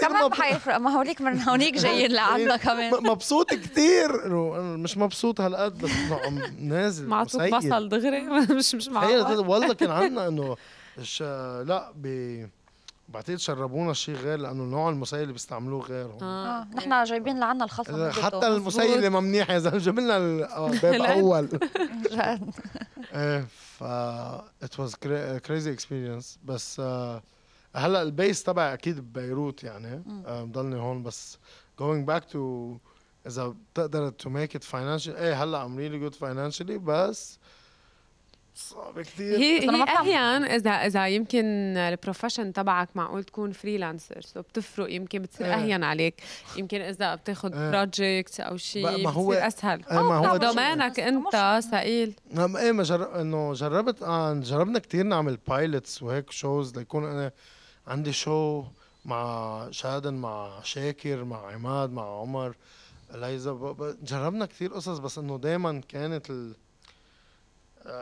كمان حيفرق. ما هوليك من هونيك جايين لعندنا كمان. مبسوط كثير، مش مبسوط هالقد بس عم نازل معطوك بصل دغري. مش مش معقول والله. كان عندنا انه لا ب بعتقد شربونا شيء غير، لانه نوع المسيل اللي بيستعملوه غير هون. اه نحن جايبين لعنا الخلطه حتى المسيل اللي ممنيح يا زلمه، جايبين لنا الباب اول. ايه ف ات واز كريزي اكسبيرينس. بس هلا البيس تبعي اكيد ببيروت يعني، بضلني هون. بس going back to اذا بتقدر to make it financially، ايه هلا I'm really good financially بس صعب كثير. هي هي احيان اذا اذا يمكن البروفيشن تبعك معقول تكون فريلانسر، سو بتفرق يمكن بتصير اهين عليك. يمكن اذا بتاخذ بروجكت او شيء بتصير اسهل. ما هو دومينك انت ثقيل. ايه ما جرب انه جربت جربنا كثير نعمل بايلتس وهيك شوز، ليكون انا عندي شو مع شادن مع شاكر مع عماد مع عمر ليزا. جربنا كثير قصص بس انه دائما كانت ال...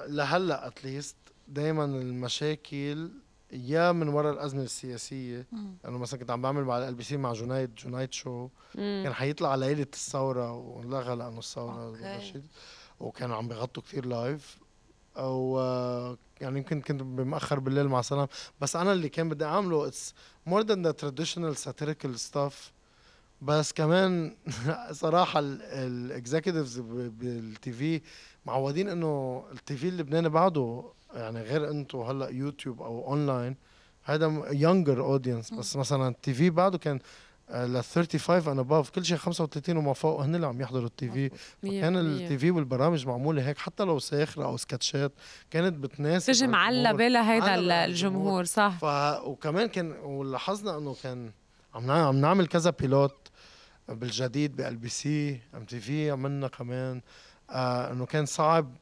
لهلا اتليست دائما المشاكل يا من وراء الازمه السياسيه. انه يعني مثلا كنت عم بعمل مع الال بي سي مع جنايد جنايد شو مم. كان حيطلع ليله الثوره وانلغى لانه الثوره okay. وكانوا عم بيغطوا كثير لايف، او يعني يمكن كنت بمأخر بالليل مع سلام. بس انا اللي كان بدي اعمله اتس مور ذان ذا تراديشنال ساتيريكال ستاف، بس كمان صراحه الاكزيكتيفز بالتي في معودين انه التي في اللبناني بعده يعني غير انتم هلا يوتيوب او اونلاين، هذا يونجر اودينس. بس مثلا التي في بعده كان ل خمسة وثلاثين اند اباف، كل شيء خمسة وثلاثين وما فوق هن اللي عم يحضروا التي في. كان التي في والبرامج معموله هيك حتى لو ساخره او سكتشات كانت بتناسب، تجي معلبه لهيدا الجمهور. صح. ف وكمان كان ولاحظنا انه كان عم عم نعمل كذا بيلوت بالجديد بال بي سي ام تي في عملنا كمان. آه انه كان صعب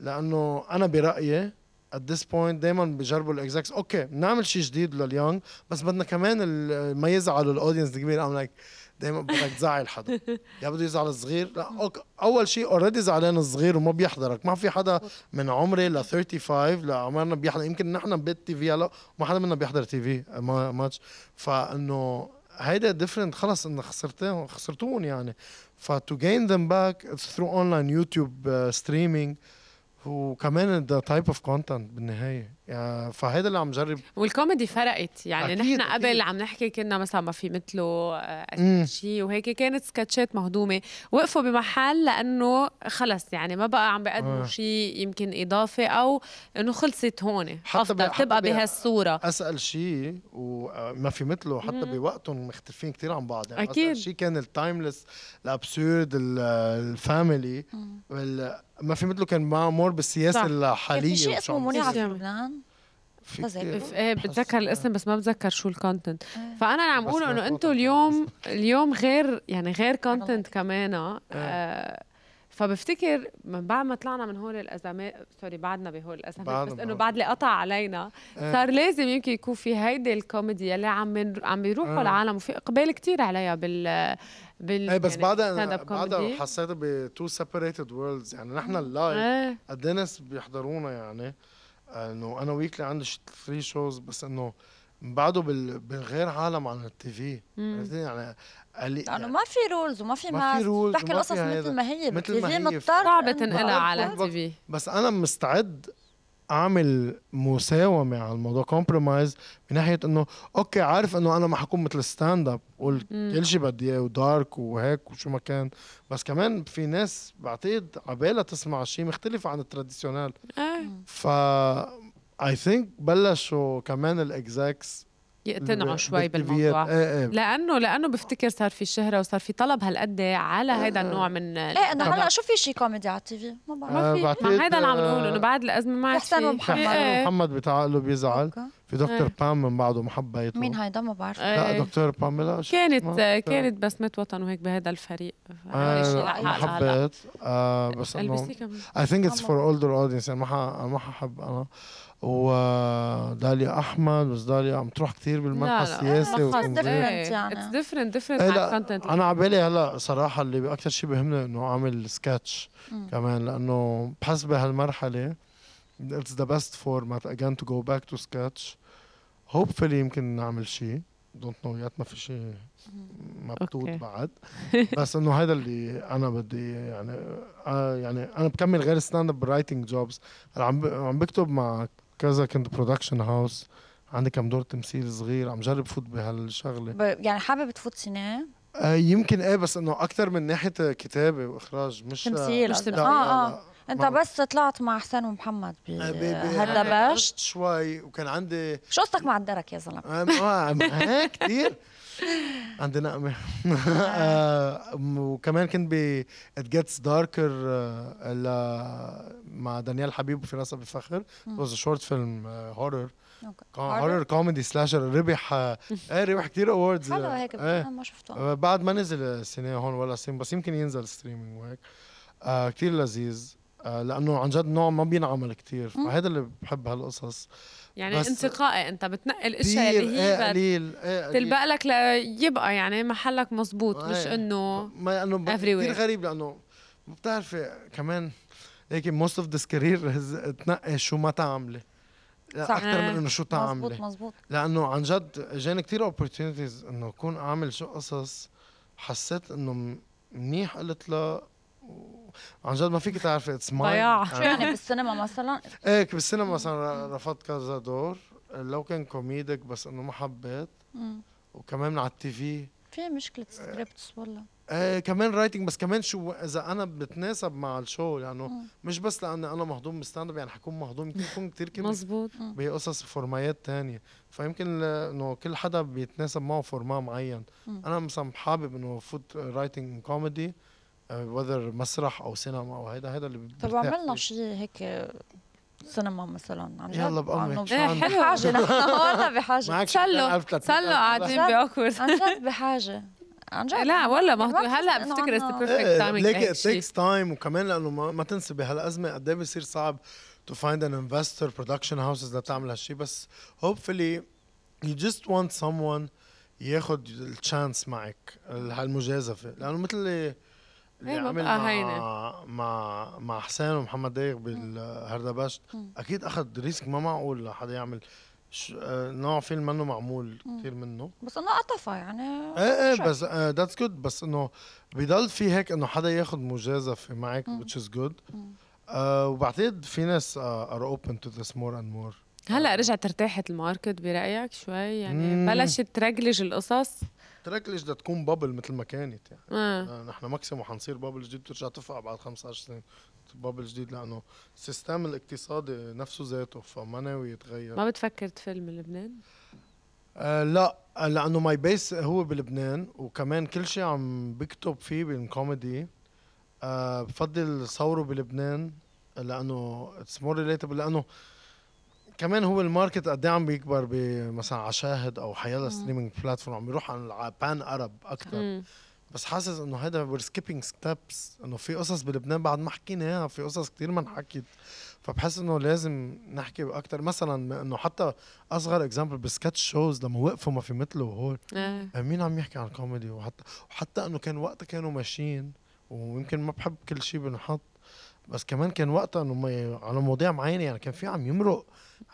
لانه انا برايي at this point دائما بجربوا الاكزاكس. اوكي بنعمل شيء جديد لليونغ بس بدنا كمان ما يزعلوا الاودينس الكبير. ام لايك دائما بدك تزعل حدا، يا بده يزعل الصغير. لا أوكي. اول شيء اوريدي زعلان الصغير وما بيحضرك، ما في حدا من عمري ل خمسة وثلاثين لعمرنا بيحضر. يمكن نحن بالتي في هلا ما حدا منا بيحضر تي في ماتش، فانه هيدا ديفرنت. خلص انه خسرتهم خسرتون يعني. ف to gain them back through online يوتيوب ستريمينج وكمان the type of content بالنهايه. فهيدا اللي عم جرب. والكوميدي فرقت يعني. نحن قبل عم نحكي كنا مثلا ما في مثله شيء وهيك، كانت سكتشات مهضومه وقفوا بمحل لانه خلص يعني ما بقى عم بيقدموا آه. شيء يمكن اضافه او انه خلصت هون. حتى بتبقى بهالصوره اسال شيء وما في مثله حتى بوقتهم مختلفين كثير عن بعض يعني. اكيد اسال شيء كان التايمليس الابسورد الفاميلي ما في مثله. كان مور بالسياسه الحاليه. في شيء اسمه منيعه في لبنان ايه بتذكر الاسم بس ما بتذكر شو الكونتنت. فانا عم اقول انه انتم اليوم اليوم غير يعني غير كونتنت كمان. آه فبفتكر من بعد ما طلعنا من هول الازمات، سوري بعدنا بهول الازمات، بس انه بعد اللي قطع علينا صار لازم يمكن يكون في هيدي الكوميديا اللي عم عم بيروحوا العالم وفي اقبال كثير عليها بال بال ايه. بس بعدها بعدها حسيت بتو سيبريتد وورلدز يعني. نحن اللايف قد ايه ناس بيحضرونا يعني. انه انا ويكلي عندي ثلاث شوز بس انه بعده بالغير عالم عن التي في يعني. لانه يعني ما في رولز وما في ماس، بحكي القصص مثل ما هي مثل ما هي مضطر صعب تنقلها على التي في. بس انا مستعد اعمل مساومه على الموضوع كومبرومايز من ناحيه انه اوكي عارف انه انا ما حكون مثل ستاند اب وكل شيء بدي اياه ودارك وهيك وشو ما كان. بس كمان في ناس بعتقد عبالها تسمع شيء مختلف عن التراديشنال. ف اي ثينك بلشوا كمان الاكزاكس يقتنعوا شوي بالموضوع. ايه ايه. لانه لانه بفتكر صار في شهره وصار في طلب هالقد على هيدا النوع من ايه. انا هلا شو في شيء كوميدي على التي في ما بعرف. ما في. هيدا اللي عم نقوله انه بعد الازمه ما عاد في. حسن ومحمد. محمد بتعقله بيزعل. في دكتور بام من بعده محبيته. مين هيدا ما بعرف. لا دكتور بام لا كانت كانت بسمة وطن وهيك بهذا الفريق. ما حبيت آه بس انه اي ثينك اتس فور اولدر اودينس يعني ما ما ححب انا. وداليا احمد بس داليا عم تروح كثير بالمنحى السياسي وكونفيرت يعني اتس ديفرنت ديفرنت كونتنت. انا على بالي هلا صراحه اللي اكثر شيء بهمني انه اعمل سكتش كمان لانه بحس بهالمرحله it's the best format again to go back to sketch. Hopefully يمكن نعمل شيء don't know yet ما في شيء مبتوط okay. بعد بس انه هذا اللي انا بدي يعني آه يعني انا بكمل غير ستاند اب رايتنج جوبز عم عم بكتب مع كذا كنت برودكشن هاوس عندي كم دور تمثيل صغير عم جرب فوت بهالشغله يعني حابب تفوت سينما آه يمكن ايه بس انه اكثر من ناحيه كتابه واخراج مش تمثيل مش لا اه اه انت بس طلعت مع حسن ومحمد بهالدبشت شوي وكان عندي شو قصتك مع الدرك يا زلمه؟ اه كثير عندي نقمه وكمان كنت ب ات جيتس داركر مع دانيال حبيب وفراسه بفخر واز شورت فيلم هورر هورر كوميدي سلاشر ربح ايه ربح كثير اووردز حلو هيك انا ما شفته بعد ما نزل السينما هون ولا سين بس يمكن ينزل ستريمينج وهيك كثير لذيذ لانه عن جد نوع ما بينعمل كثير فهذا اللي بحب هالقصص يعني انتقائي انت بتنقي الاشياء اللي هي قليل تلبق لك ليبقى يعني محلك مزبوط مش انه كثير غريب لانه ما بتعرفي كمان لكن موست اوف ذيس كارير تنقي شو ما تعملي اكثر من انه شو تعملي مزبوط مزبوط لانه عن جد اجاني كثير اوبورتيونيتيز انه اكون اعمل شو قصص حسيت انه منيح قلت له عن جد ما فيك تعرفي اتس ماين شو يعني بالسينما مثلا؟ ايه بالسينما مثلا رفضت كذا دور لو كان كوميديك بس انه ما حبيت وكمان على التي في في مشكله سكريبتس والله ايه كمان رايتنج بس كمان شو اذا انا بتناسب مع الشو لانه يعني مش بس لاني انا مهضوم بستاند اب يعني حكون مهضوم كثير كثير كثير مظبوط بقصص فورمايات ثانيه فيمكن انه كل حدا بيتناسب معه فورما معين انا مثلا حابب انه فوت رايتنج كوميدي whether مسرح او سينما او هيدا هيدا اللي طب عملنا شيء هيك سينما مثلا عن جد يلا بأمك حلو بحاجه نحن هون بحاجه تسلوا تسلوا قاعدين باكورد عن جد بحاجه عن جد لا والله ما هلا بفتكر ذا بيرفكت تايمينج ليك ات تيكس تايم وكمان لانه ما تنسى بهالازمه قد ايه بصير صعب تو فايند ان انفستور برودكشن هاوسز لتعمل هالشيء بس hopefully you just want someone ياخذ التشانس معك هالمجازفه لانه مثل اللي اللي عمل مع, مع مع حسين ومحمد دايغ بالهردبشت اكيد اخذ ريسك ما معقول لحدا يعمل نوع فيلم منه معمول كثير منه بس انه قطفه يعني ايه ايه بس ذاتس جود بس انه بضل في هيك انه حدا ياخذ مجازفه معك which is good وبعتقد في ناس are open to this more and more هلا رجعت ارتاحت الماركت برايك شوي يعني بلشت ترجلج القصص تركلش بدها تكون بابل مثل ما كانت يعني آه. نحن ماكسيمو حنصير بابل جديد بترجع تفقع بعد خمسة عشر سنة بابل جديد لانه السيستم الاقتصادي نفسه ذاته فما ناوي يتغير ما بتفكر تفلم لبنان؟ آه لا لانه ماي بيس هو بلبنان وكمان كل شيء عم بكتب فيه بالكوميدي آه بفضل صوره بلبنان لانه اتس مور ريليتبل لانه كمان هو الماركت قد ايه عم بيكبر بمثلا على شاهد او حيلا ستريمينج بلاتفورم عم بيروح على بان ارب اكثر بس حاسس انه هيدا وير سكيبينج ستبس انه في قصص بلبنان بعد ما حكيناها في قصص كثير ما انحكت فبحس انه لازم نحكي اكثر مثلا انه حتى اصغر اكزامبل بالسكتش شوز لما وقفوا ما في مثله هول مين عم يحكي عن كوميدي وحتى وحتى انه كان وقتها كانوا ماشيين ويمكن ما بحب كل شيء بنحط بس كمان كان وقتها انه على مواضيع معينه يعني كان في عم يمرق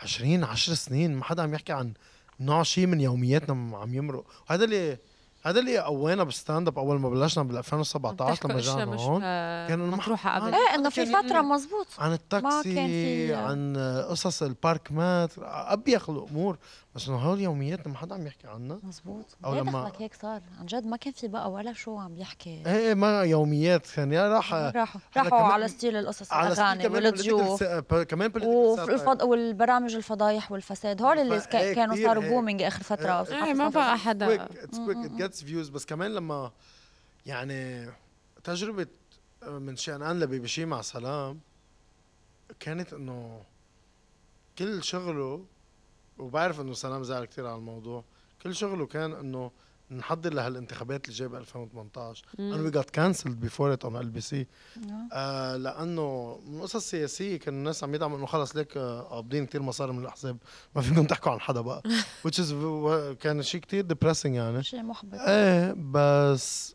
عشرين عشر سنين ما حدا عم يحكي عن نوع شيء من يومياتنا عم يمرق هذا اللي هذا اللي قوانا بالستاند اب اول ما بلشنا بال ألفين وسبعطعش لما رجعنا هون كانوا مطروحه قبل ايه انه في فتره مزبوط عن التاكسي عن قصص البارك مات ابيخ الامور بس انه هول يومياتنا ما حدا عم يحكي عنها مزبوط او لما دخلك هيك صار عن جد ما كان في بقى ولا شو عم يحكي ايه ما يوميات كان يعني راح راحوا راحوا على ستيل القصص الاغاني والضيوف كمان بالفض والبرامج الفضايح والفساد هول اللي كانوا صاروا بومينج اخر فتره ايه ما بقى حدا فيوز بس كمان لما يعني تجربه من شقنقان لبيبي شي مع سلام كانت انه كل شغله وبعرف انه سلام زعل كثير على الموضوع، كل شغله كان انه نحضر لهالانتخابات اللي جايه ب ألفين وثمانطعش، and we got cancelled before it on إل بي سي. آه لانه من قصص سياسيه كانوا الناس عم يدعموا انه خلص ليك قابضين كثير مصاري من الاحزاب، ما فيكم تحكوا عن حدا بقى، which is كان شيء كثير depressing يعني، شيء محبط. ايه بس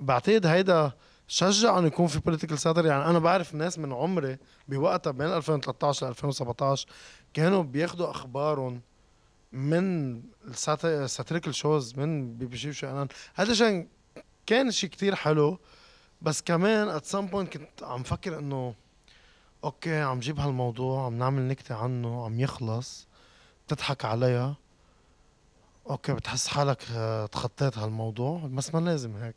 بعتقد هيدا شجع انه يكون في political satire. يعني انا بعرف ناس من عمري بوقتها بين ألفين وثلاطعش ل ألفين وسبعطعش كانوا بياخذوا اخبارهم من الساتريكال شوز من بي بي سي وشانان. هذا شان كان شيء كتير حلو، بس كمان ات سام بوينت كنت عم فكر انه اوكي عم جيب هالموضوع، عم نعمل نكته عنه، عم يخلص، بتضحك عليها، اوكي بتحس حالك تخطيت هالموضوع، بس ما لازم هيك.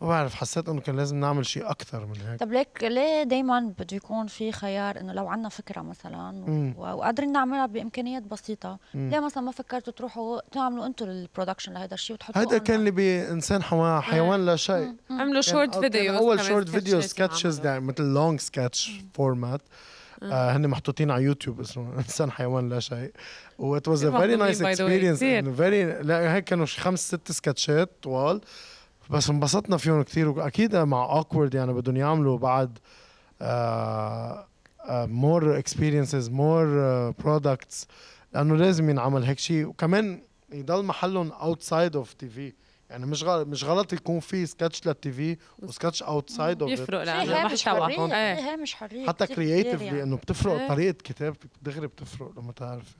ما بعرف، حسيت انه كان لازم نعمل شيء اكثر من هيك. طب ليك ليه دائما بده يكون في خيار انه لو عندنا فكره مثلا وقادرين نعملها بامكانيات بسيطه، مم. ليه مثلا ما فكرتوا تروحوا تعملوا انتم البرودكشن لهذا الشيء وتحطوه؟ هذا كان اللي بانسان حوا حيوان لا شيء، عملوا شورت فيديو، اول شورت فيديو سكتشز مثل لونج سكتش فورمات، آه هن محطوطين على يوتيوب اسمه انسان حيوان لا شيء. و it was a very nice experience and very لا هيك كانوا خمس ست سكتشات طوال، بس انبسطنا فيهم كثير. واكيد مع awkward يعني بدهم يعملوا بعد آه آه more experiences more uh, products، لانه لازم ينعمل هيك شيء، وكمان يضل محلهم outside of تي في. يعني مش غلط مش غلط يكون في سكتش للتي في وسكتش اوتسايد اوف، بيفرق لانه المحتوى هون هي مش حريه حتى كرييتيفلي يعني. انه بتفرق ايه. طريقه كتابتك دغري بتفرق لما تعرفي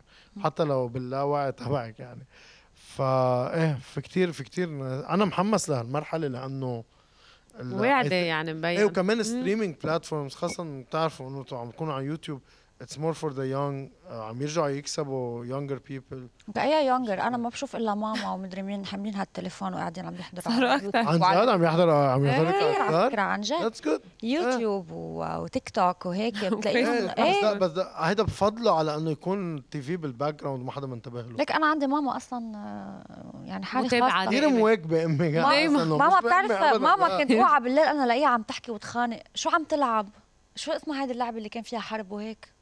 حتى لو باللاوعي تبعك يعني. فا ايه في كثير في كثير انا محمس لهالمرحله لانه وعده يعني مبين. ايه وكمان ستريمينج بلاتفورمز خاصه بتعرفوا انه عم تكونوا على يوتيوب It's more for the young. عم يرجعوا يكسبوا younger people. بأي younger؟ أنا ما بشوف إلا ماما ومدري مين حاملين هالتليفون وقاعدين عم يحضروا على اليوتيوب. عن جد عم يحضروا عم يحضروا كثير على فكرة، عن جد. That's good. يوتيوب وتيك توك وهيك بتلاقيهم. إيه بس هيدا بفضله على إنه يكون تي في بالباك جراوند ما حدا منتبه له. ليك أنا عندي ماما أصلاً يعني حالي خاصة كثير مواكبة أمي. ماما بتعرف ماما كنت أوعى بالليل أنا ألاقيها عم تحكي وتخانق، شو عم تلعب؟ شو اسمها هيدي اللعبة اللي كان فيها حرب وهيك؟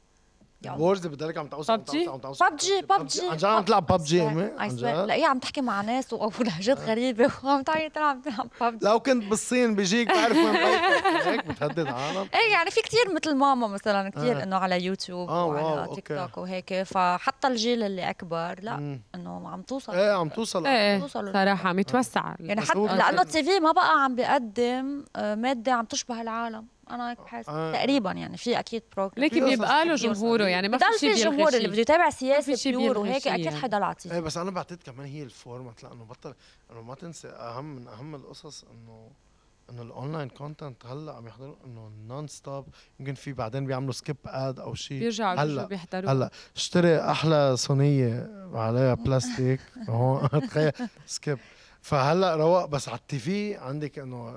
وورز بدلك عم تعوز عم تعوز ببجي ببجي عن جد عم تلعب ببجي امي عن جد. لاقيها عم تحكي مع ناس ولهجات غريبه وعم تعيط عم تلعب ببجي. لو كنت بالصين بيجيك بعرف وين بيتك، هيك بتهدد عالم. ايه يعني في كثير مثل ماما مثلا كثير انه على يوتيوب وعلى تيك توك وهيك، فحتى الجيل اللي اكبر لا انه عم توصل ايه عم توصل عم توصل صراحه عم يتوسع يعني حتى لانه التي في ما بقى عم بيقدم ماده عم تشبه العالم. انا هيك بحس آه. تقريبا يعني في اكيد بروجرام لكن بيبقى له جمهوره يعني ما في شيء بيلغي شيء. الجمهور اللي بده يتابع سياسه بيور وهيك اكيد يعني. حدا لطيف. ايه بس انا بعتقد كمان هي الفورمات لانه بطل انه ما تنسى اهم من اهم القصص انه انه الاونلاين كونتنت هلا عم يحضروا انه نون ستوب. يمكن في بعدين بيعملوا سكيب اد او شيء بيرجعوا بيشوفوا بيحضروا. هلا اشتري احلى صينيه عليها بلاستيك هون تخيل سكيب. فهلا رواق بس على التي في عندك انه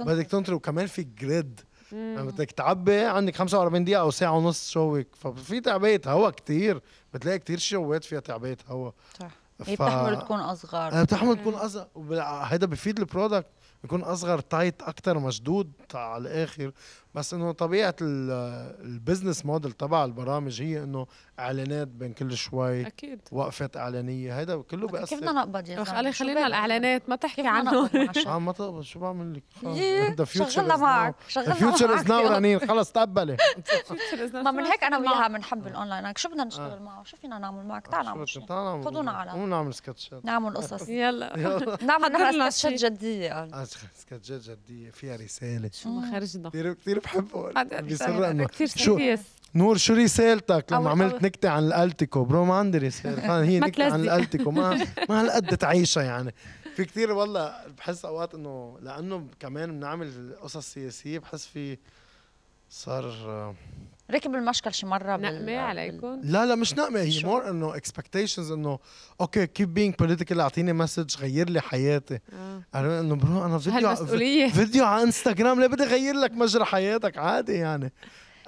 بدك تنطر وكمان في جريد يعني بدك تعبي عندك خمسة وأربعين دقيقه او ساعه ونص شوك، ففي تعبئه هواء كثير، بتلاقي كثير شوات فيها تعبئه هواء صح. ف... بتحمل تكون اصغر بتحمل تكون اصغر هيدا بفيد البرودكت يكون اصغر تايت اكثر مشدود على الاخر. بس انه طبيعه البزنس موديل تبع البرامج هي انه اعلانات بين كل شوي اكيد وقفه اعلانيه هيدا كله بيأثر. كيف بدنا نقبض يا زلمه؟ خلينا الاعلانات ما تحكي عنه. اه ما تقبض شو بعمل لك؟ خلص شغلنا معك شغلنا معك فيوتشر از ناو رنين خلص تقبلي. ما من هيك انا وياها بنحب الاونلاين شو بدنا نشتغل معه؟ شو فينا نعمل معك؟ تعال نعمل شيء خذونا على ونعمل سكتشات نعمل قصص يلا نعمل سكتشات جديه سكتشات جديه فيها رساله. شو ما خرجنا كثير كثير بحبه بيصر انه شو نور شو رسالتك لما عملت نكته عن الالتيكو؟ برو ما عندي رساله هي نكته عن الالتيكو ما ما هالقد تعيشها يعني. في كثير والله بحس اوقات انه لانه كمان بنعمل قصص سياسيه بحس في صار ركب المشكل شي مره نقمه عليكم. لا لا مش نقمه هي مور انه اكسبكتيشنز انه اوكي كيب بينج بوليتيكال اعطيني مسج غير لي حياتي. انا انه برو انا فيديو فيديو على انستغرام ليه بدي اغير لك مجرى حياتك عادي يعني.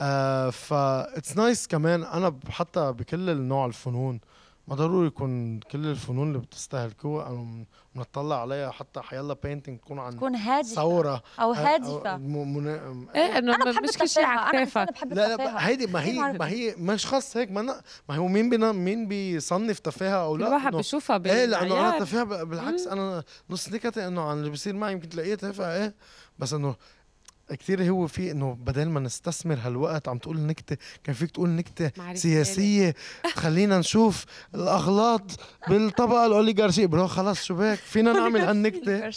آه ف اتس نايس كمان انا حتى بكل النوع الفنون ما ضروري يكون كل الفنون اللي بتستهل كوة بنطلع عليها حتى حيلا بينتنج تكون عن تكون هادفة صورة أو هادفة أو من... إيه أنا بحب التفاهة أنا بحب لا لا هيدي ما هي ما هي مش خاص هيك ما أنا ما هو مين بنا مين بيصنف تفاهة أو لا الواحد بيشوفها بالعيار إيه لأنه أنا تفاهة بالعكس أنا نص نكتة إنه عن اللي بيصير معي يمكن تلاقيه تفاهة إيه بس إنه كتير هو في انه بدل ما نستثمر هالوقت عم تقول نكته كان فيك تقول نكته سياسيه خلينا نشوف الاغلاط بالطبقه الاوليغارشيه برو خلاص شو بك فينا نعمل هالنكته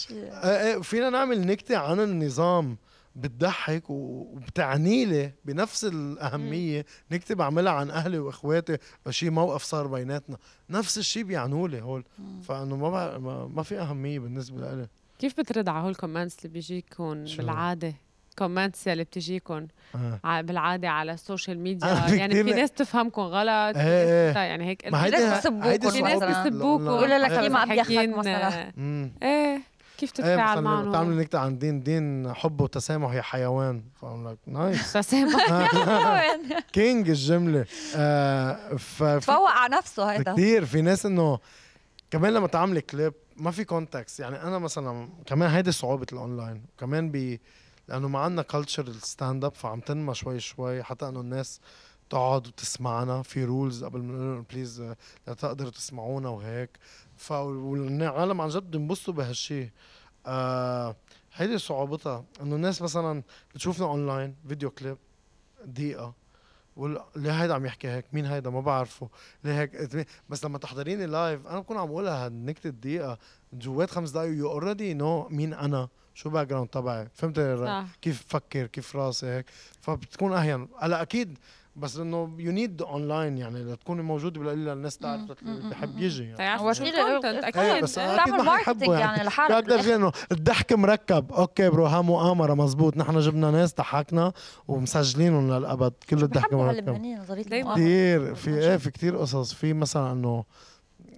فينا نعمل نكته عن النظام بتضحك وبتعنيلي بنفس الاهميه نكته بعملها عن اهلي واخواتي شيء موقف صار بيناتنا نفس الشيء بيعنولي هول فانه ما ما في اهميه بالنسبه لي. كيف بترد على هول الكومنتس اللي بيجيكم بالعاده كومنتس اللي بتجيكم آه. بالعاده على السوشيال ميديا آه يعني في ناس تفهمكم غلط آه آه يعني هيك في ناس بسبوكم في ناس بسبوكم بقول لك ما عم ياخذك مثلا ايه كيف تتفاعل معهم؟ مثلا بتعمل نكته عن دين دين حب وتسامح يا حيوان فعم لك نايس تسامح يا حيوان كينج الجمله آه تفوق على نفسه هيدا كثير في ناس انه كمان لما تعملي كليب ما في كونتاكس يعني انا مثلا كمان هيدي صعوبه الاونلاين كمان ب لانه ما عندنا كلتشر الستاند اب فعم تنمى شوي شوي حتى انه الناس تقعد وتسمعنا في رولز قبل ما نقول لهم بليز لا تقدروا تسمعونا وهيك فالعالم عن جد بينبسطوا بهالشيء آه هيدي صعوبتها انه الناس مثلا بتشوفنا اونلاين فيديو كليب دقيقه ليه هيدا عم يحكي هيك؟ مين هيدا؟ ما بعرفه، ليه هيك؟ بس لما تحضريني لايف انا بكون عم بقولها هالنكتة الدقيقة جوات خمس دقايق يو اوريدي نو مين انا؟ شو الباك جراوند تبعي؟ فهمت كيف بفكر؟ كيف راسي هيك؟ فبتكون اهين، هلا اكيد بس انه يو نيد اونلاين يعني لتكوني موجوده بالقليل للناس تعرف اللي بحب يجي يعني هو في كونتنت اكيد بس تعمل ماركتينج يعني لحالك بدك انه الضحك مركب اوكي برو ها مؤامره مزبوط نحن جبنا ناس ضحكنا ومسجلينهم للابد كل الضحك مركب كثير في ايه في كثير قصص في مثلا انه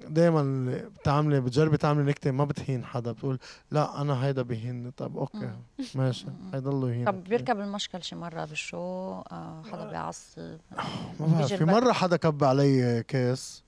دائما بتعملي بتجربي تعملي نكته ما بتهين حدا بتقول لا انا هيدا بهين طب اوكي ماشي هيضلوا يهين طب بيركب المشكل شي مره بالشو حدا بيعصب في مره حدا كب علي كاس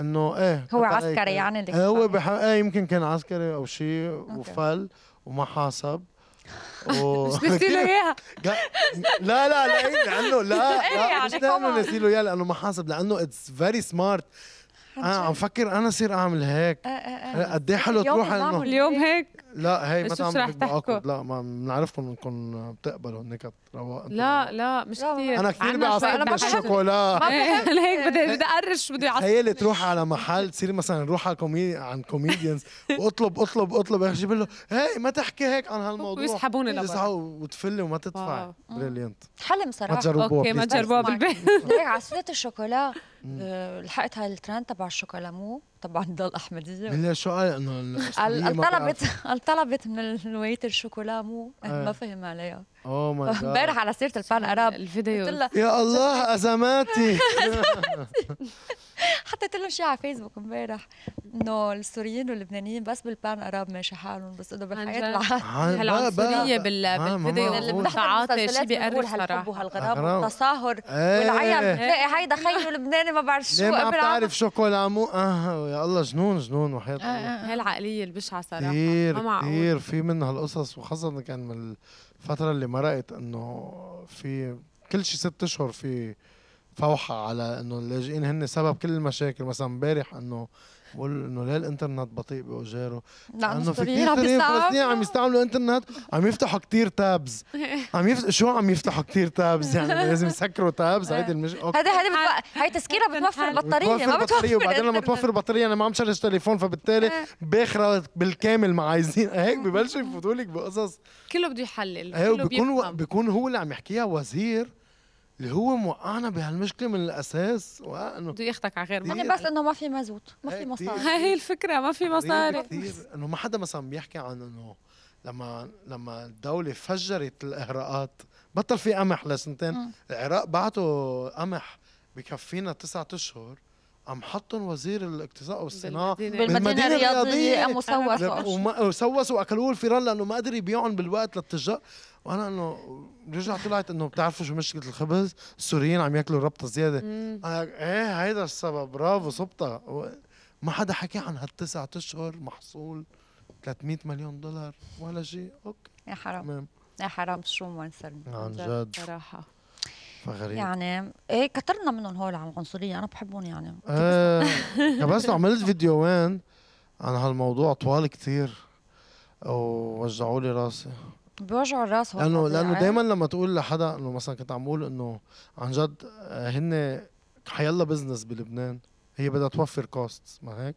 انه ايه هو عسكري يعني اللي هو بح... ايه يمكن كان عسكري او شيء وفل وما حاسب و... مش نسي له اياها لا لا لا لانه لا, لا مش لانه نسي له اياها لانه ما حاسب لانه اتس فيري سمارت انا عم فكر انا صير اعمل هيك قد ايه حلو تروح انه اليوم هيك لا هي ما تعمل لا ما بنعرفكم انكم بتقبلوا النكت رواق لا لا مش كثير انا كثير بعصبني بالشوكولا هيك بدي بدي اقرش بدي اعصب هي اللي تروح على محل تصير مثلا نروح على كوميدي عن كوميديانز واطلب اطلب اطلب يا اخي جيب له هي ما تحكي هيك عن هالموضوع ويسحبوني لبرا وتفلي وما تدفع بريليانت حلم صراحه اوكي ما تجربوها بالبيت هيك عصير الشوكولا لحقت هاي الترند تبع الشوكولا مو طبعا ضل احمديه بالله شو قال انه طلبت طلبت من الويتر شوكولا مو ما فهم عليها اوه ماي جاد امبارح على سيره الفان اراب الفيديو يا الله ازماتي حطيت لهم شيء على فيسبوك امبارح انه السوريين واللبنانيين بس بالبان اراب ماشي حالهم بس انه بالحياه العاديه هالعنصريه بالفيديو والتعاطي شيء بيقرب هالحب وهالغراب والتصاهر والعيا بتلاقي هيدا خيو لبناني ما بعرف شو قبل بتعرف شوكولا مو اه يا الله جنون جنون وحياه الله هالعقليه اللي بشعه صراحه كثير كثير في منها هالقصص وخاصه كان من الفتره اللي مرقت انه في كل شيء ست اشهر في فوحه على انه اللاجئين هن سبب كل المشاكل مثلا امبارح انه بقول انه ليه الانترنت بطيء باجاره؟ لانه في كثير فلسطينيين عم يستعملوا انترنت عم يفتحوا كثير تابز عم يفتح شو عم يفتحوا كثير تابز يعني لازم يسكروا تابز هيدي المش هيدي هيدي هي تسكيرها بتوفر بطاريه ما بتوفر وبعدين لما توفر بطاريه انا ما عم شارج تليفون فبالتالي باخره بالكامل ما عايزين هيك ببلشوا يفوتوا لك بقصص كله بده يحلل كله بيكون بيكون هو اللي عم يحكيها وزير اللي هو موقعنا بهالمشكله من الاساس، وانه بده ياخذك على غير يعني بس انه ما في مازوت، ما في مصاري، هاي هي الفكره، ما في مصاري كثير. انه ما حدا مثلا بيحكي عن انه لما لما الدوله فجرت الاغراءات بطل في قمح لسنتين، العراق بعتوا قمح بكفينا تسعة اشهر، عم حطن وزير الاقتصاد والصناعه بالمدينه الرياضيه، قاموا سوسوا وسوسوا واكلوه الفيران لانه ما قدر يبيعهم بالوقت للتجار. وانا انه رجع طلعت انه بتعرفوا شو مشكله الخبز؟ السوريين عم ياكلوا ربطه زياده. ايه هيدا السبب، برافو صبتها. ما حدا حكى عن هالتسعة اشهر محصول ثلاثمية مليون دولار ولا شيء. اوكي يا حرام يا حرام، شو ما نسلم عن جد صراحه غريب. يعني ايه كترنا منهم هول على العنصريه، انا بحبهم يعني. ايه كبسنا، عملت فيديوين عن هالموضوع طوال كثير ووجعوا لي راسي، بيوجعوا الراس هول لانه لانه دائما لما تقول لحدا انه مثلا كنت عم بقول انه عن جد هن حيلا بزنس بلبنان، هي بدها توفر كوست، ما هيك؟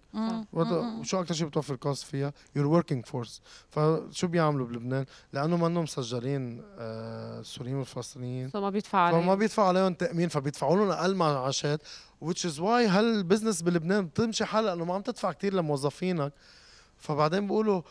وشو اكثر شيء بتوفر كوست فيها؟ يور وركينج فورس. فشو بيعملوا بلبنان؟ لانه ما انهم مسجلين السوريين والفلسطينيين، فما بيدفعوا عليهم، فما بيدفعوا عليهم تامين، فبيدفعوا لهم اقل معاشات، which is why هالبزنس بلبنان بتمشي حالها لانه ما عم تدفع كثير لموظفينك، فبعدين بيقولوا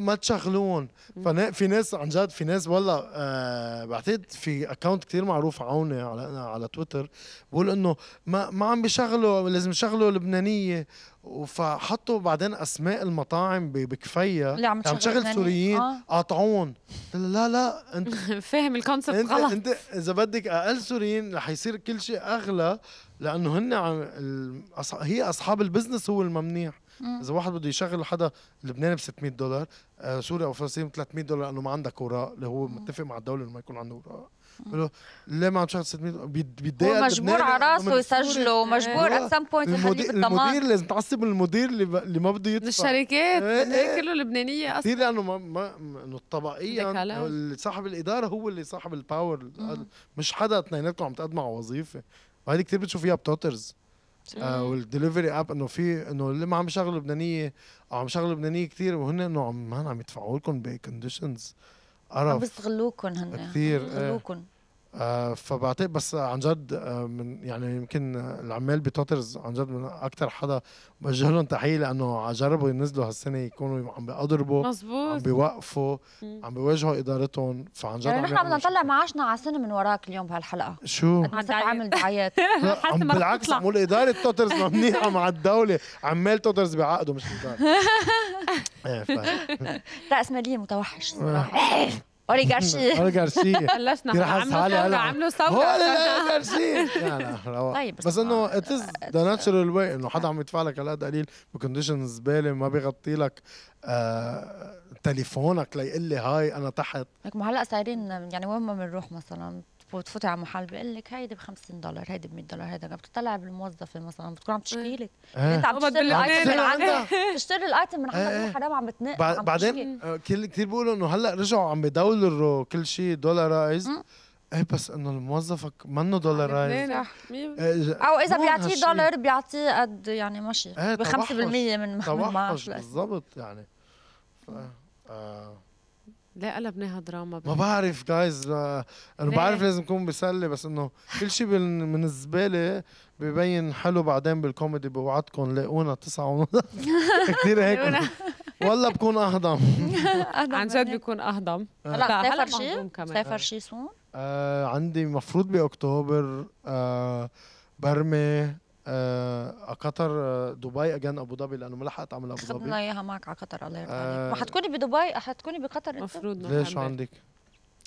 ما تشغلون. ففي ناس عن جد، في ناس والله آه بعتقد في اكونت كثير معروف عوني على على تويتر بقول انه ما ما عم بيشغلوا، لازم يشغلوا لبنانيه، وفحطوا بعدين اسماء المطاعم بكفيه اللي عم تشغل سوريين قاطعون. آه. لا لا انت فاهم الكونسبت غلط. انت اذا بدك اقل سوريين رح يصير كل شيء اغلى، لانه هن هي اصحاب البزنس هو الممنيح. إذا واحد بده يشغل حدا لبناني ب ستمية دولار، آه سوري أو فلسطيني ثلاثمية دولار لأنه ما عندك وراء، اللي هو متفق مع الدولة إنه ما يكون عنده وراء. بقول له ليه ما عم تشغل ستمية دولار؟ بيتضايق، هو مجبور على راسه يسجله، ومجبور ات سم بوينت يخليه بالضمان. المدير لازم تعصب المدير اللي اللي ما بده يدفع. الشركات هي كله لبنانية أصلا كثير، لأنه ما ما إنه الطبقية صاحب الإدارة هو اللي صاحب الباور، مش حدا اثنيناتكم عم تقدموا على وظيفة. وهيدي كثير بتشوفيها بتوترز آه والدليفري اب، انه في انه اللي ما عم يشغلوا لبنانيه او عم يشغلوا لبنانيه كثير، وهن انه عم عم يدفعوا لكم بكونديشنز قرف، عم بيستغلوكم هن كثير بيستغلوكم. آه فبعتقد بس عن جد آه من يعني يمكن العمال بتوترز عن جد من اكثر حدا بوجه لهم تحيه، لانه جربوا ينزلوا هالسنه يكونوا عم بيقضربوا، مظبوط، عم بيوقفوا، عم بيواجهوا ادارتهم، فعن جد يعني نحن بدنا نطلع معاشنا على سنه من وراك اليوم بهالحلقه. شو؟ عم عامل دعايات بالعكس، عمول اداره توترز منيحه مع الدوله، عمال توترز بعقده مش اداره. ايه فاهم، رأسمالية متوحش اوليغارشي اوليغارشي بلشنا عملوا عملوا ثوره اوليغارشي. لا لا طيب، بس انه اتس ذا ناتشرال واي، انه حدا عم يدفع لك هالقد قليل بكونديشنز زباله، ما بيغطي لك آه تليفونك ليقول لي هاي انا تحت. لك ما هلا صايرين يعني وين ما بنروح مثلا بتفوتي على محل بيقول لك هيدي ب خمسين دولار، هيدي ب مية دولار، هيدا بتطلع بالموظفه مثلا بتكون عم تشكي لك انت عم تشتري الايتم من عندها، بتشتري الايتم من عندها الحرام عم بتنقل. بعدين كل كثير بيقولوا انه هلا رجعوا عم بيدولروا كل شيء دولارايز، ايه بس انه الموظفك منه دولارايز، او اذا بيعطيه دولار بيعطيه قد يعني ماشي ب خمسة بالمية من توحش بالضبط يعني. لا قلبناها دراما، ما بعرف جايز، انا بعرف لازم يكون بيسلي، بس انه كل شيء من الزباله ببين حلو بعدين بالكوميدي. بوعدكم لاقونا تسعة ونص كثير هيك والله بكون اهضم. عن جد بكون اهضم. هلا سافر شيء سافر شيء سون آه عندي مفروض باكتوبر آه برمي آه قطر آه دبي اجان ابو ظبي، لانه ما لحقت اعمل ابو ظبي. خدنا اياها معك على قطر الله يرضى آه عليك. ما حتكوني بدبي، حتكوني بقطر انت المفروض. ليش عندك؟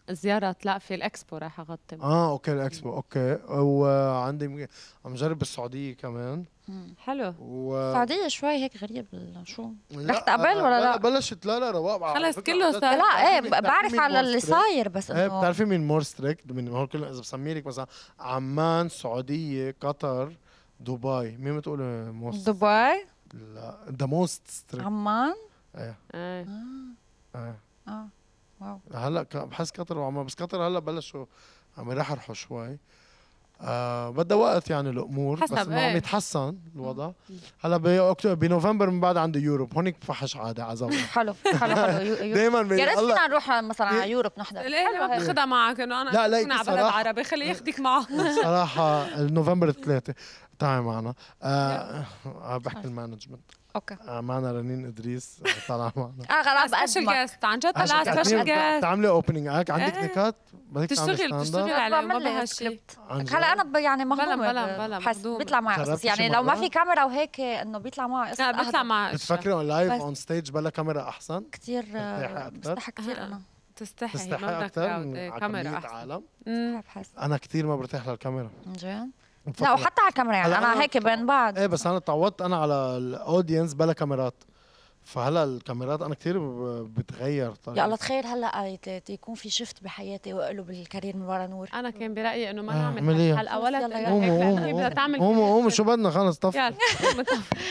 زيارة لا في الاكسبو راح اغطي. اه اوكي الاكسبو اوكي. وعندي عم جرب بالسعودية كمان. مم. حلو. السعودية و... شوي هيك غريب شو؟ رحت قبل ولا لا؟ بلشت لا لا رواق خلص كله صار. لا ايه بعرف على اللي صاير، بس انه ايه بتعرفي مين مور ستريكت من هول كله؟ اذا بسمي لك مثلا عمان، السعودية، قطر، دبي، مين بتقول موست؟ دبي؟ لا ذا موست ستريكت عمان؟ ايه ايه ايه اه واو. هلا بحس قطر وعمان، بس قطر هلا بلشوا عم يرحرحوا شوي آه بدها وقت يعني الامور بس ما عم يتحسن الوضع. هلا باكتوبر بنوفمبر من بعد عنده يوروب هونيك بفحش عاده عزوه. حلو حلو حلو دائما يا ريت فينا نروح مثلا على يوروب نحضر. ليه ما بتاخذها معك انه انا لا لا على بلد عربي خليه ياخذك معه. صراحه نوفمبر الثلاثه تعي معنا آه بحكي المانجمنت. اوكي معنا رنين ادريس طلع معنا اه خلاص بقى سبيشال جيست عن جد طلع سبيشال جيست بتعملي اوبننج اكت عندك نكات بدك تشتغلي تشتغلي عليه ما بها شيء هلا انا يعني مهضومه بحس بيطلع معي قصص يعني لو ما في كاميرا وهيك انه بيطلع معي قصص بيطلع معي بتفكري اون لايف اون ستيج بلا كاميرا احسن كثير بستحي كثير انا تستحي تستحي اكثر من كاميرا احسن انا كثير ما برتاح للكاميرا جد لا وحتى على الكاميرا يعني انا هيك بين بعض ايه بس انا تعودت انا على الاودينس بلا كاميرات فهلا الكاميرات انا كثير بتغير طريقة. يا الله تخيل هلا يكون في شيفت بحياتي واقلب الكارير من ورا نور. انا كان برايي انه ما نعمل حلقه ولا بدها تعمل قوموا شو بدنا خلص طف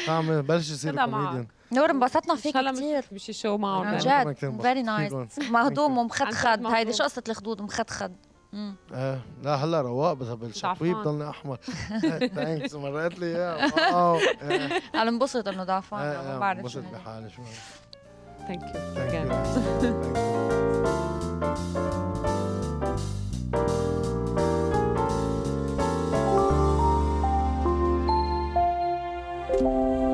تعمل بلش يصير كوميديان. نور انبسطنا فيك كثير بشي شو معهم عن جد فيري نايس مهضوم ومخدخد هيدي شو قصه الخدود مخدخد امم ايه لا هلا رواق بس بالشقوي بضلني احمر ثانكس مرة قالت لي اياها واو انا انبسط انه ضعفان ما بعرف انبسط بحالي شو ثانك يو ثانك يو